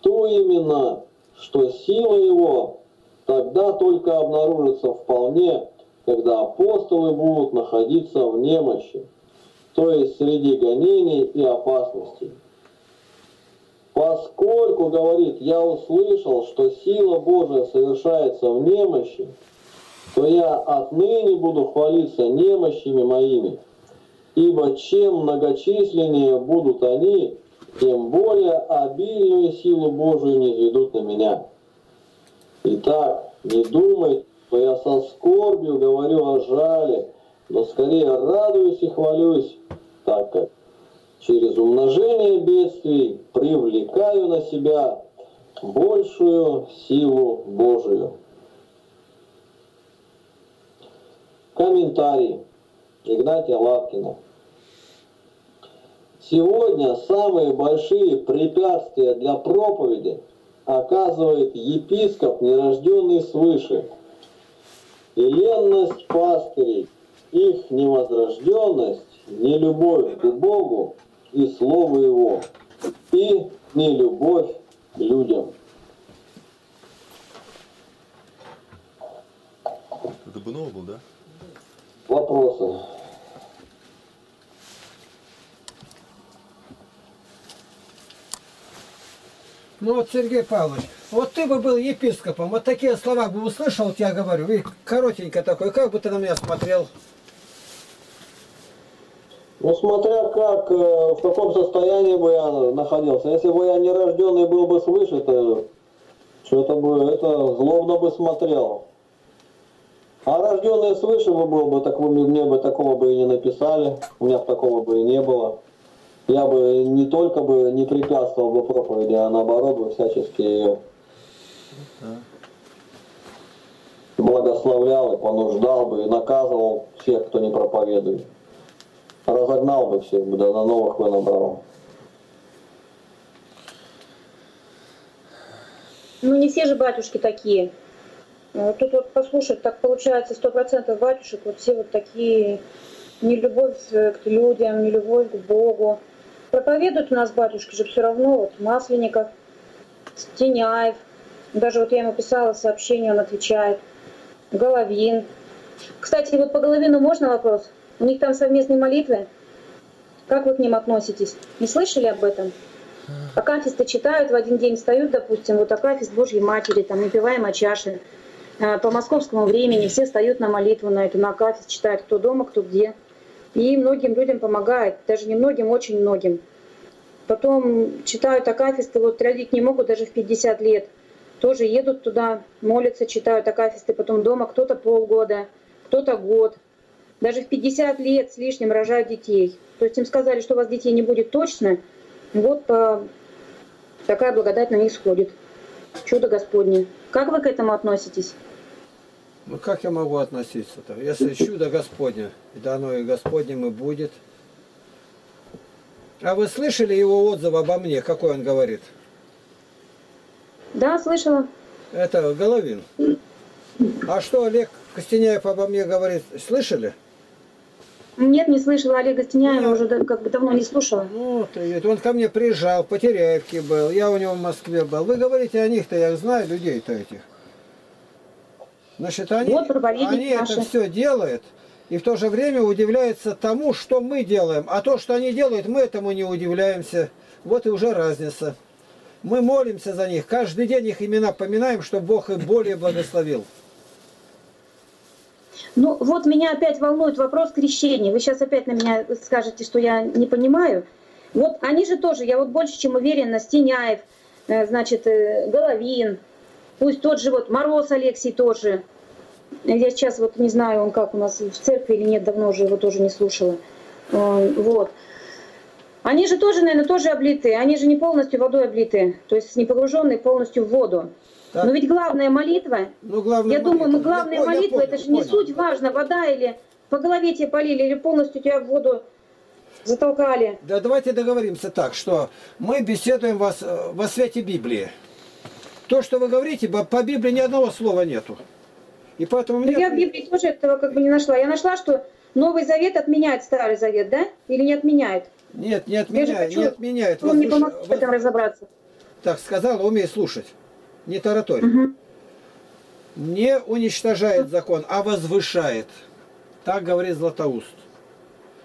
То именно, что сила его тогда только обнаружится вполне, когда апостолы будут находиться в немощи, то есть среди гонений и опасностей. Поскольку, говорит, я услышал, что сила Божия совершается в немощи, то я отныне буду хвалиться немощами моими, ибо чем многочисленнее будут они, тем более обильную силу Божию низведут на меня. Итак, не думайте, что я со скорбью говорю о жале, но скорее радуюсь и хвалюсь, так как через умножение бедствий привлекаю на себя большую силу Божию. Комментарий Игнатия Лапкина. Сегодня самые большие препятствия для проповеди оказывает епископ, нерожденный свыше, и ленность пастырей, их невозрожденность, нелюбовь к Богу и Слову Его, и нелюбовь к людям. Это бы новый был, да? Вопросы? Ну вот, Сергей Павлович, вот ты бы был епископом, вот такие слова бы услышал, вот я говорю, и коротенько такое, как бы ты на меня смотрел? Ну, смотря как, в каком состоянии бы я находился. Если бы я нерожденный был бы свыше, то что-то бы, это злобно бы смотрел. А рожденный свыше бы был бы, так мне бы такого бы и не написали, у меня такого бы и не было. Я бы не только бы не препятствовал бы проповеди, а наоборот бы всячески ее благословлял и понуждал бы, и наказывал всех, кто не проповедует. Разогнал бы всех, да на новых бы набрал. Ну не все же батюшки такие. Тут вот послушать, так получается 100% батюшек, вот все вот такие... Не любовь к людям, не любовь к Богу. Проповедуют у нас батюшки же все равно, вот Масленников, Стеняев, даже вот я ему писала сообщение, он отвечает, Головин. Кстати, вот по Головину можно вопрос? У них там совместные молитвы. Как вы к ним относитесь? Не слышали об этом? Акафисты читают, в один день встают, допустим, вот акафист Божьей Матери, там «Непеваемая чаша». По московскому времени все встают на молитву, на эту, на акафист читают, кто дома, кто где. И многим людям помогает, даже не многим, очень многим. Потом читают акафисты, вот родить не могут даже в 50 лет. Тоже едут туда, молятся, читают акафисты, потом дома кто-то полгода, кто-то год. Даже в 50 лет с лишним рожают детей. То есть им сказали, что у вас детей не будет точно. Вот такая благодать на них сходит. Чудо Господне. Как вы к этому относитесь? Ну как я могу относиться-то? Если чудо Господне, дано и Господнем и будет. А вы слышали его отзыв обо мне? Какой он говорит? Да, слышала. Это Головин. А что Олег Костеняев обо мне говорит? Слышали? Нет, не слышала Олега Стеняева, уже как бы давно не слушала. Ну, он ко мне приезжал, в Потеряевке был, я у него в Москве был. Вы говорите о них-то, я знаю людей-то этих. Значит, они это все делают, и в то же время удивляются тому, что мы делаем. А то, что они делают, мы этому не удивляемся. Вот и уже разница. Мы молимся за них, каждый день их имена поминаем, чтобы Бог их более благословил. Ну, вот меня опять волнует вопрос крещения. Вы сейчас опять на меня скажете, что я не понимаю. Вот они же тоже, я вот больше чем уверена, Стеняев, значит, Головин, пусть тот же вот Мороз Алексей тоже. Я сейчас вот не знаю, он как у нас в церкви или нет, давно уже его тоже не слушала. Вот. Они же тоже, наверное, тоже облиты. Они же не полностью водой облиты, то есть не погруженные полностью в воду. Так. Но ведь главная молитва, я думаю, главная молитва, это же не суть, важно, вода или по голове тебе полили, или полностью тебя в воду затолкали. Да давайте договоримся так, что мы беседуем вас во свете Библии. То, что вы говорите, по Библии ни одного слова нету. И поэтому мне... Я в Библии тоже этого как бы не нашла. Я нашла, что Новый Завет отменяет Старый Завет, да? Или не отменяет? Нет, не отменяет. Хочу... Не отменяет. Он мне помог в этом разобраться. Так, сказала, умей слушать. Не тараторит. Угу. Не уничтожает закон, а возвышает. Так говорит Златоуст.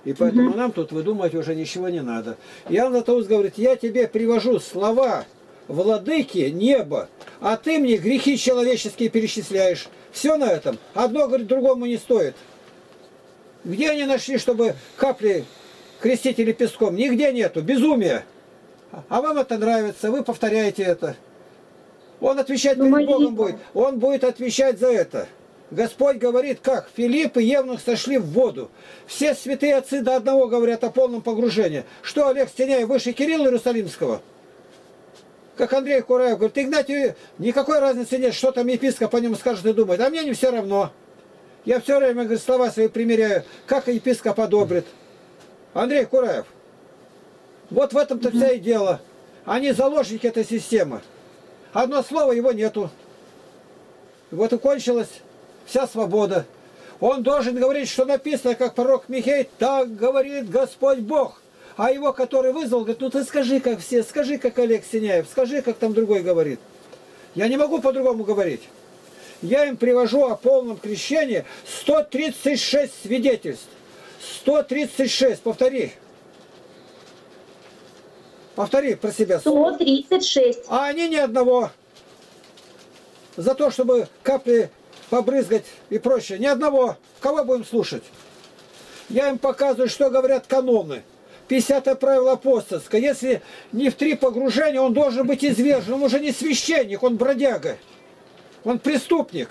И поэтому нам тут выдумать уже ничего не надо. Иоанн Златоуст говорит, я тебе привожу слова владыки неба, а ты мне грехи человеческие перечисляешь. Все на этом. Одно, говорит, другому не стоит. Где они нашли, чтобы капли крестили песком? Нигде нету. Безумие. А вам это нравится, вы повторяете это. Он отвечать перед Богом будет. Он будет отвечать за это. Господь говорит, как Филипп и Евнух сошли в воду. Все святые отцы до одного говорят о полном погружении. Что Олег Стеняев выше Кирилла Иерусалимского? Как Андрей Кураев говорит, Игнатию никакой разницы нет, что там епископ о нем скажет и думает. А мне не все равно. Я все время, говорит, слова свои примеряю, как епископ одобрит. Андрей Кураев. Вот в этом-то вся и дело. Они заложники этой системы. Одно слово его нету. Вот и кончилась вся свобода. Он должен говорить, что написано, как пророк Михей, так говорит Господь Бог. А его, который вызвал, говорит, ну ты скажи, как все, скажи, как Олег Стеняев, скажи, как там другой говорит. Я не могу по-другому говорить. Я им привожу о полном крещении 136 свидетельств. 136, повтори. Повтори про себя. 136. А они ни одного. За то, чтобы капли побрызгать и прочее. Ни одного. Кого будем слушать? Я им показываю, что говорят каноны. 50-е правило апостольское. Если не в 3 погружения, он должен быть извержен. Он уже не священник, он бродяга. Он преступник.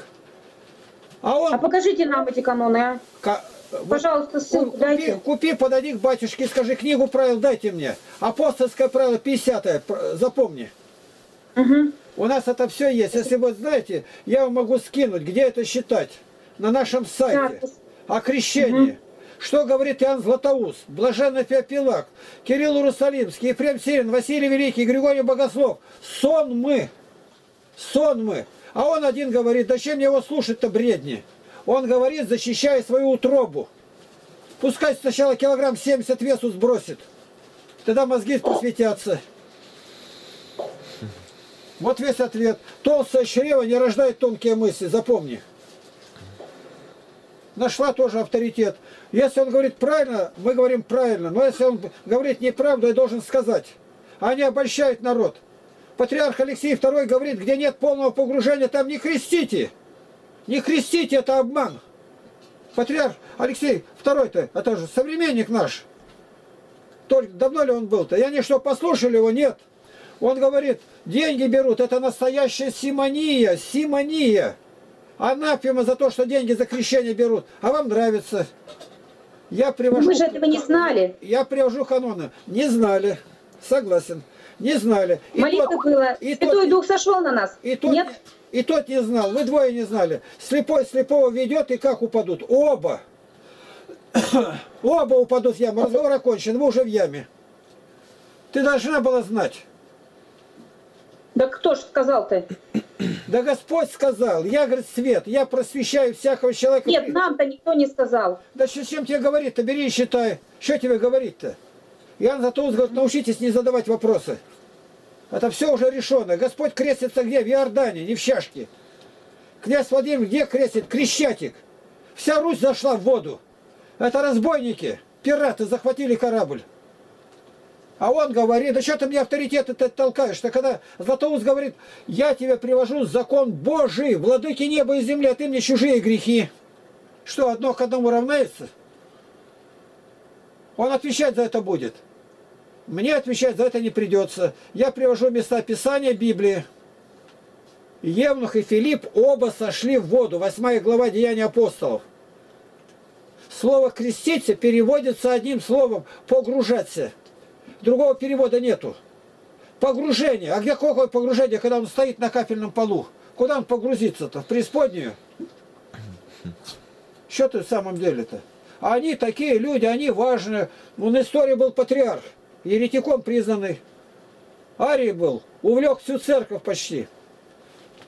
А покажите нам эти каноны, а? Пожалуйста, ссылку дайте. Купи, подойди к батюшке, скажи, книгу правил дайте мне. Апостольское правило 50-е, запомни. У нас это все есть. Если вы знаете, я вам могу скинуть, где это считать. На нашем сайте. О крещении. Что говорит Иоанн Златоуст, Блаженный Феопилак, Кирилл Иерусалимский, Ефрем Сирин, Василий Великий, Григорий Богослов. Сон мы. Сон мы. А он один говорит, зачем мне его слушать-то, бредни? Он говорит, защищая свою утробу. Пускай сначала килограмм 70 весу сбросит. Тогда мозги просветятся. Вот весь ответ. Толстое чрево не рождает тонкие мысли. Запомни. Нашла тоже авторитет. Если он говорит правильно, мы говорим правильно. Но если он говорит неправду, я должен сказать. Они обольщают народ. Патриарх Алексей II говорит, где нет полного погружения, там не крестите. Не крестите, это обман. Патриарх Алексей II-то, это же современник наш. Только давно ли он был-то? И они что, послушали его? Нет. Он говорит, деньги берут, это настоящая симония, симония. Анафема за то, что деньги за крещение берут. А вам нравится. Я привожу... Мы же этого не знали. Я привожу каноны. Не знали. Согласен. Не знали. Молитва была. И Святой Дух сошел на нас. Нет. И тот не знал, вы двое не знали. Слепой слепого ведет, и как упадут? Оба. Оба упадут в яму. Разговор окончен, вы уже в яме. Ты должна была знать. Да кто ж сказал-то? Да Господь сказал, я, говорит, свет, я просвещаю всякого человека. Нет, нам-то никто не сказал. Да чем тебе говорит-то, бери и считай. Что тебе говорит-то? Иоанн Златоуст говорит, научитесь не задавать вопросы. Это все уже решено. Господь крестится где? В Иордане, не в чашке. Князь Владимир где крестит? Крещатик. Вся Русь зашла в воду. Это разбойники, пираты захватили корабль. А он говорит, да что ты мне авторитеты-то толкаешь? Да когда Златоуст говорит, я тебе привожу закон Божий, владыки неба и земли, а ты мне чужие грехи. Что, одно к одному равняется? Он отвечать за это будет. Мне отвечать за это не придется. Я привожу места Писания Библии. Евнух и Филипп оба сошли в воду. 8 глава Деяния Апостолов. Слово «креститься» переводится одним словом «погружаться». Другого перевода нету. Погружение. А где какое погружение, когда он стоит на капельном полу? Куда он погрузится-то? В преисподнюю? Что ты в самом деле-то? Они такие люди, они важные. Ну, на истории был патриарх, еретиком признанный. Арий был, увлек всю церковь почти.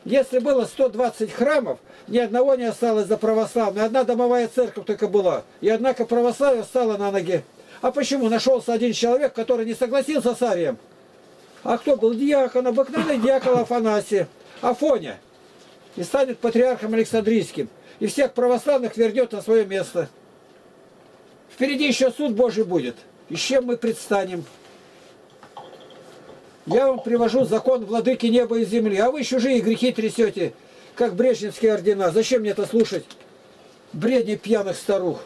Если было 120 храмов, ни одного не осталось за православную. Одна домовая церковь только была. И однако православие стало на ноги. А почему? Нашелся один человек, который не согласился с Арием. А кто был? Диакон, обыкновенный диакон Афанасий, Афоня. И станет патриархом Александрийским. И всех православных вернет на свое место. Впереди еще суд Божий будет. И с чем мы предстанем? Я вам привожу закон владыки неба и земли. А вы чужие грехи трясете, как брежневские ордена. Зачем мне это слушать? Бредни пьяных старух.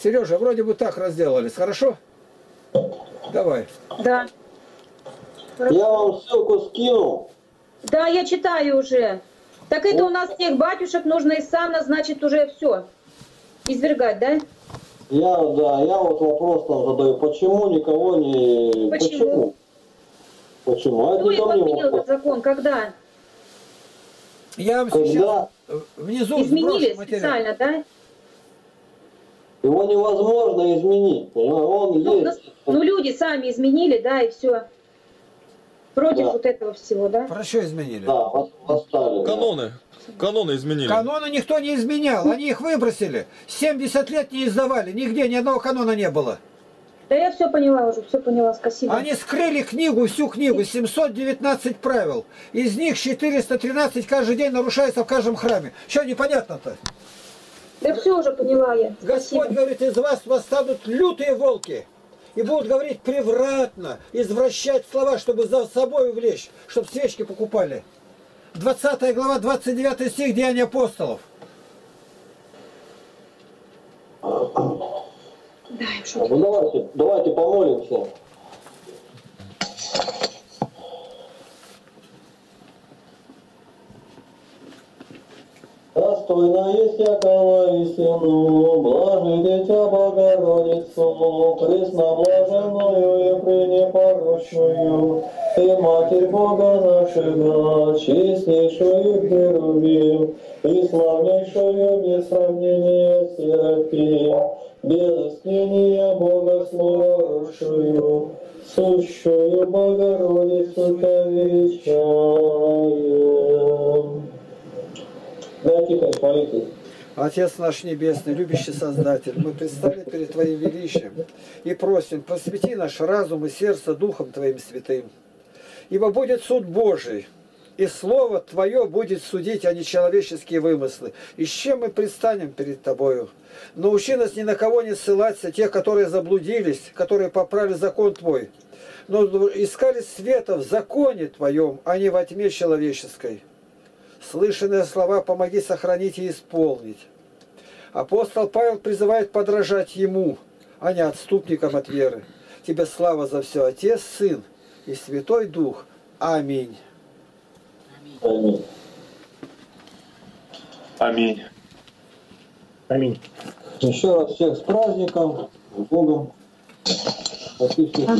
Сережа, вроде бы так разделались, хорошо? Давай. Да. Я вам ссылку скинул. Да, я читаю уже. Так это у нас всех батюшек нужно из сана, значит, уже все извергать, да? Я вот вопрос там задаю. Почему никого не... Почему? А кто это изменил этот закон? Когда? Я вам сейчас внизу изменили специально, да? Его невозможно изменить, понимаешь? Он есть. Ну, люди сами изменили, да, и все. Против вот этого всего, да? Хорошо изменили. Да, поставили. Каноны. Каноны изменили. Каноны никто не изменял, они их выбросили. 70 лет не издавали, нигде ни одного канона не было. Да я все поняла уже, все поняла, спасибо. Они скрыли книгу, всю книгу, 719 правил. Из них 413 каждый день нарушается в каждом храме. Что непонятно-то? Да все уже поняла я. Спасибо. Господь говорит, из вас восстанут лютые волки. И будут говорить превратно, извращать слова, чтобы за собой увлечь, чтобы свечки покупали. 20 глава, 29 стих Деяния Апостолов. Давайте помолимся. Достойно да, есть якова истину, блажи дитя Богородицу, пресноблаженную и пренепорочную, и Матерь Бога нашего, чистейшую Херувим, и славнейшую без сравнения Серафим, без искнения Бога славшую, сущую Богородицу величаем. Отец наш Небесный, любящий Создатель, мы предстали перед Твоим величием и просим, просвети наш разум и сердце Духом Твоим святым. Ибо будет суд Божий, и Слово Твое будет судить, а не человеческие вымыслы. И с чем мы предстанем перед Тобою? Научи нас ни на кого не ссылаться, тех, которые заблудились, которые поправили закон Твой, но искали света в законе Твоем, а не во тьме человеческой. Слышанные слова «помоги сохранить и исполнить». Апостол Павел призывает подражать ему, а не отступникам от веры. Тебе слава за все, Отец, Сын и Святой Дух. Аминь. Аминь. Аминь. Аминь. Еще раз всех с праздником, с Богом. Спасибо.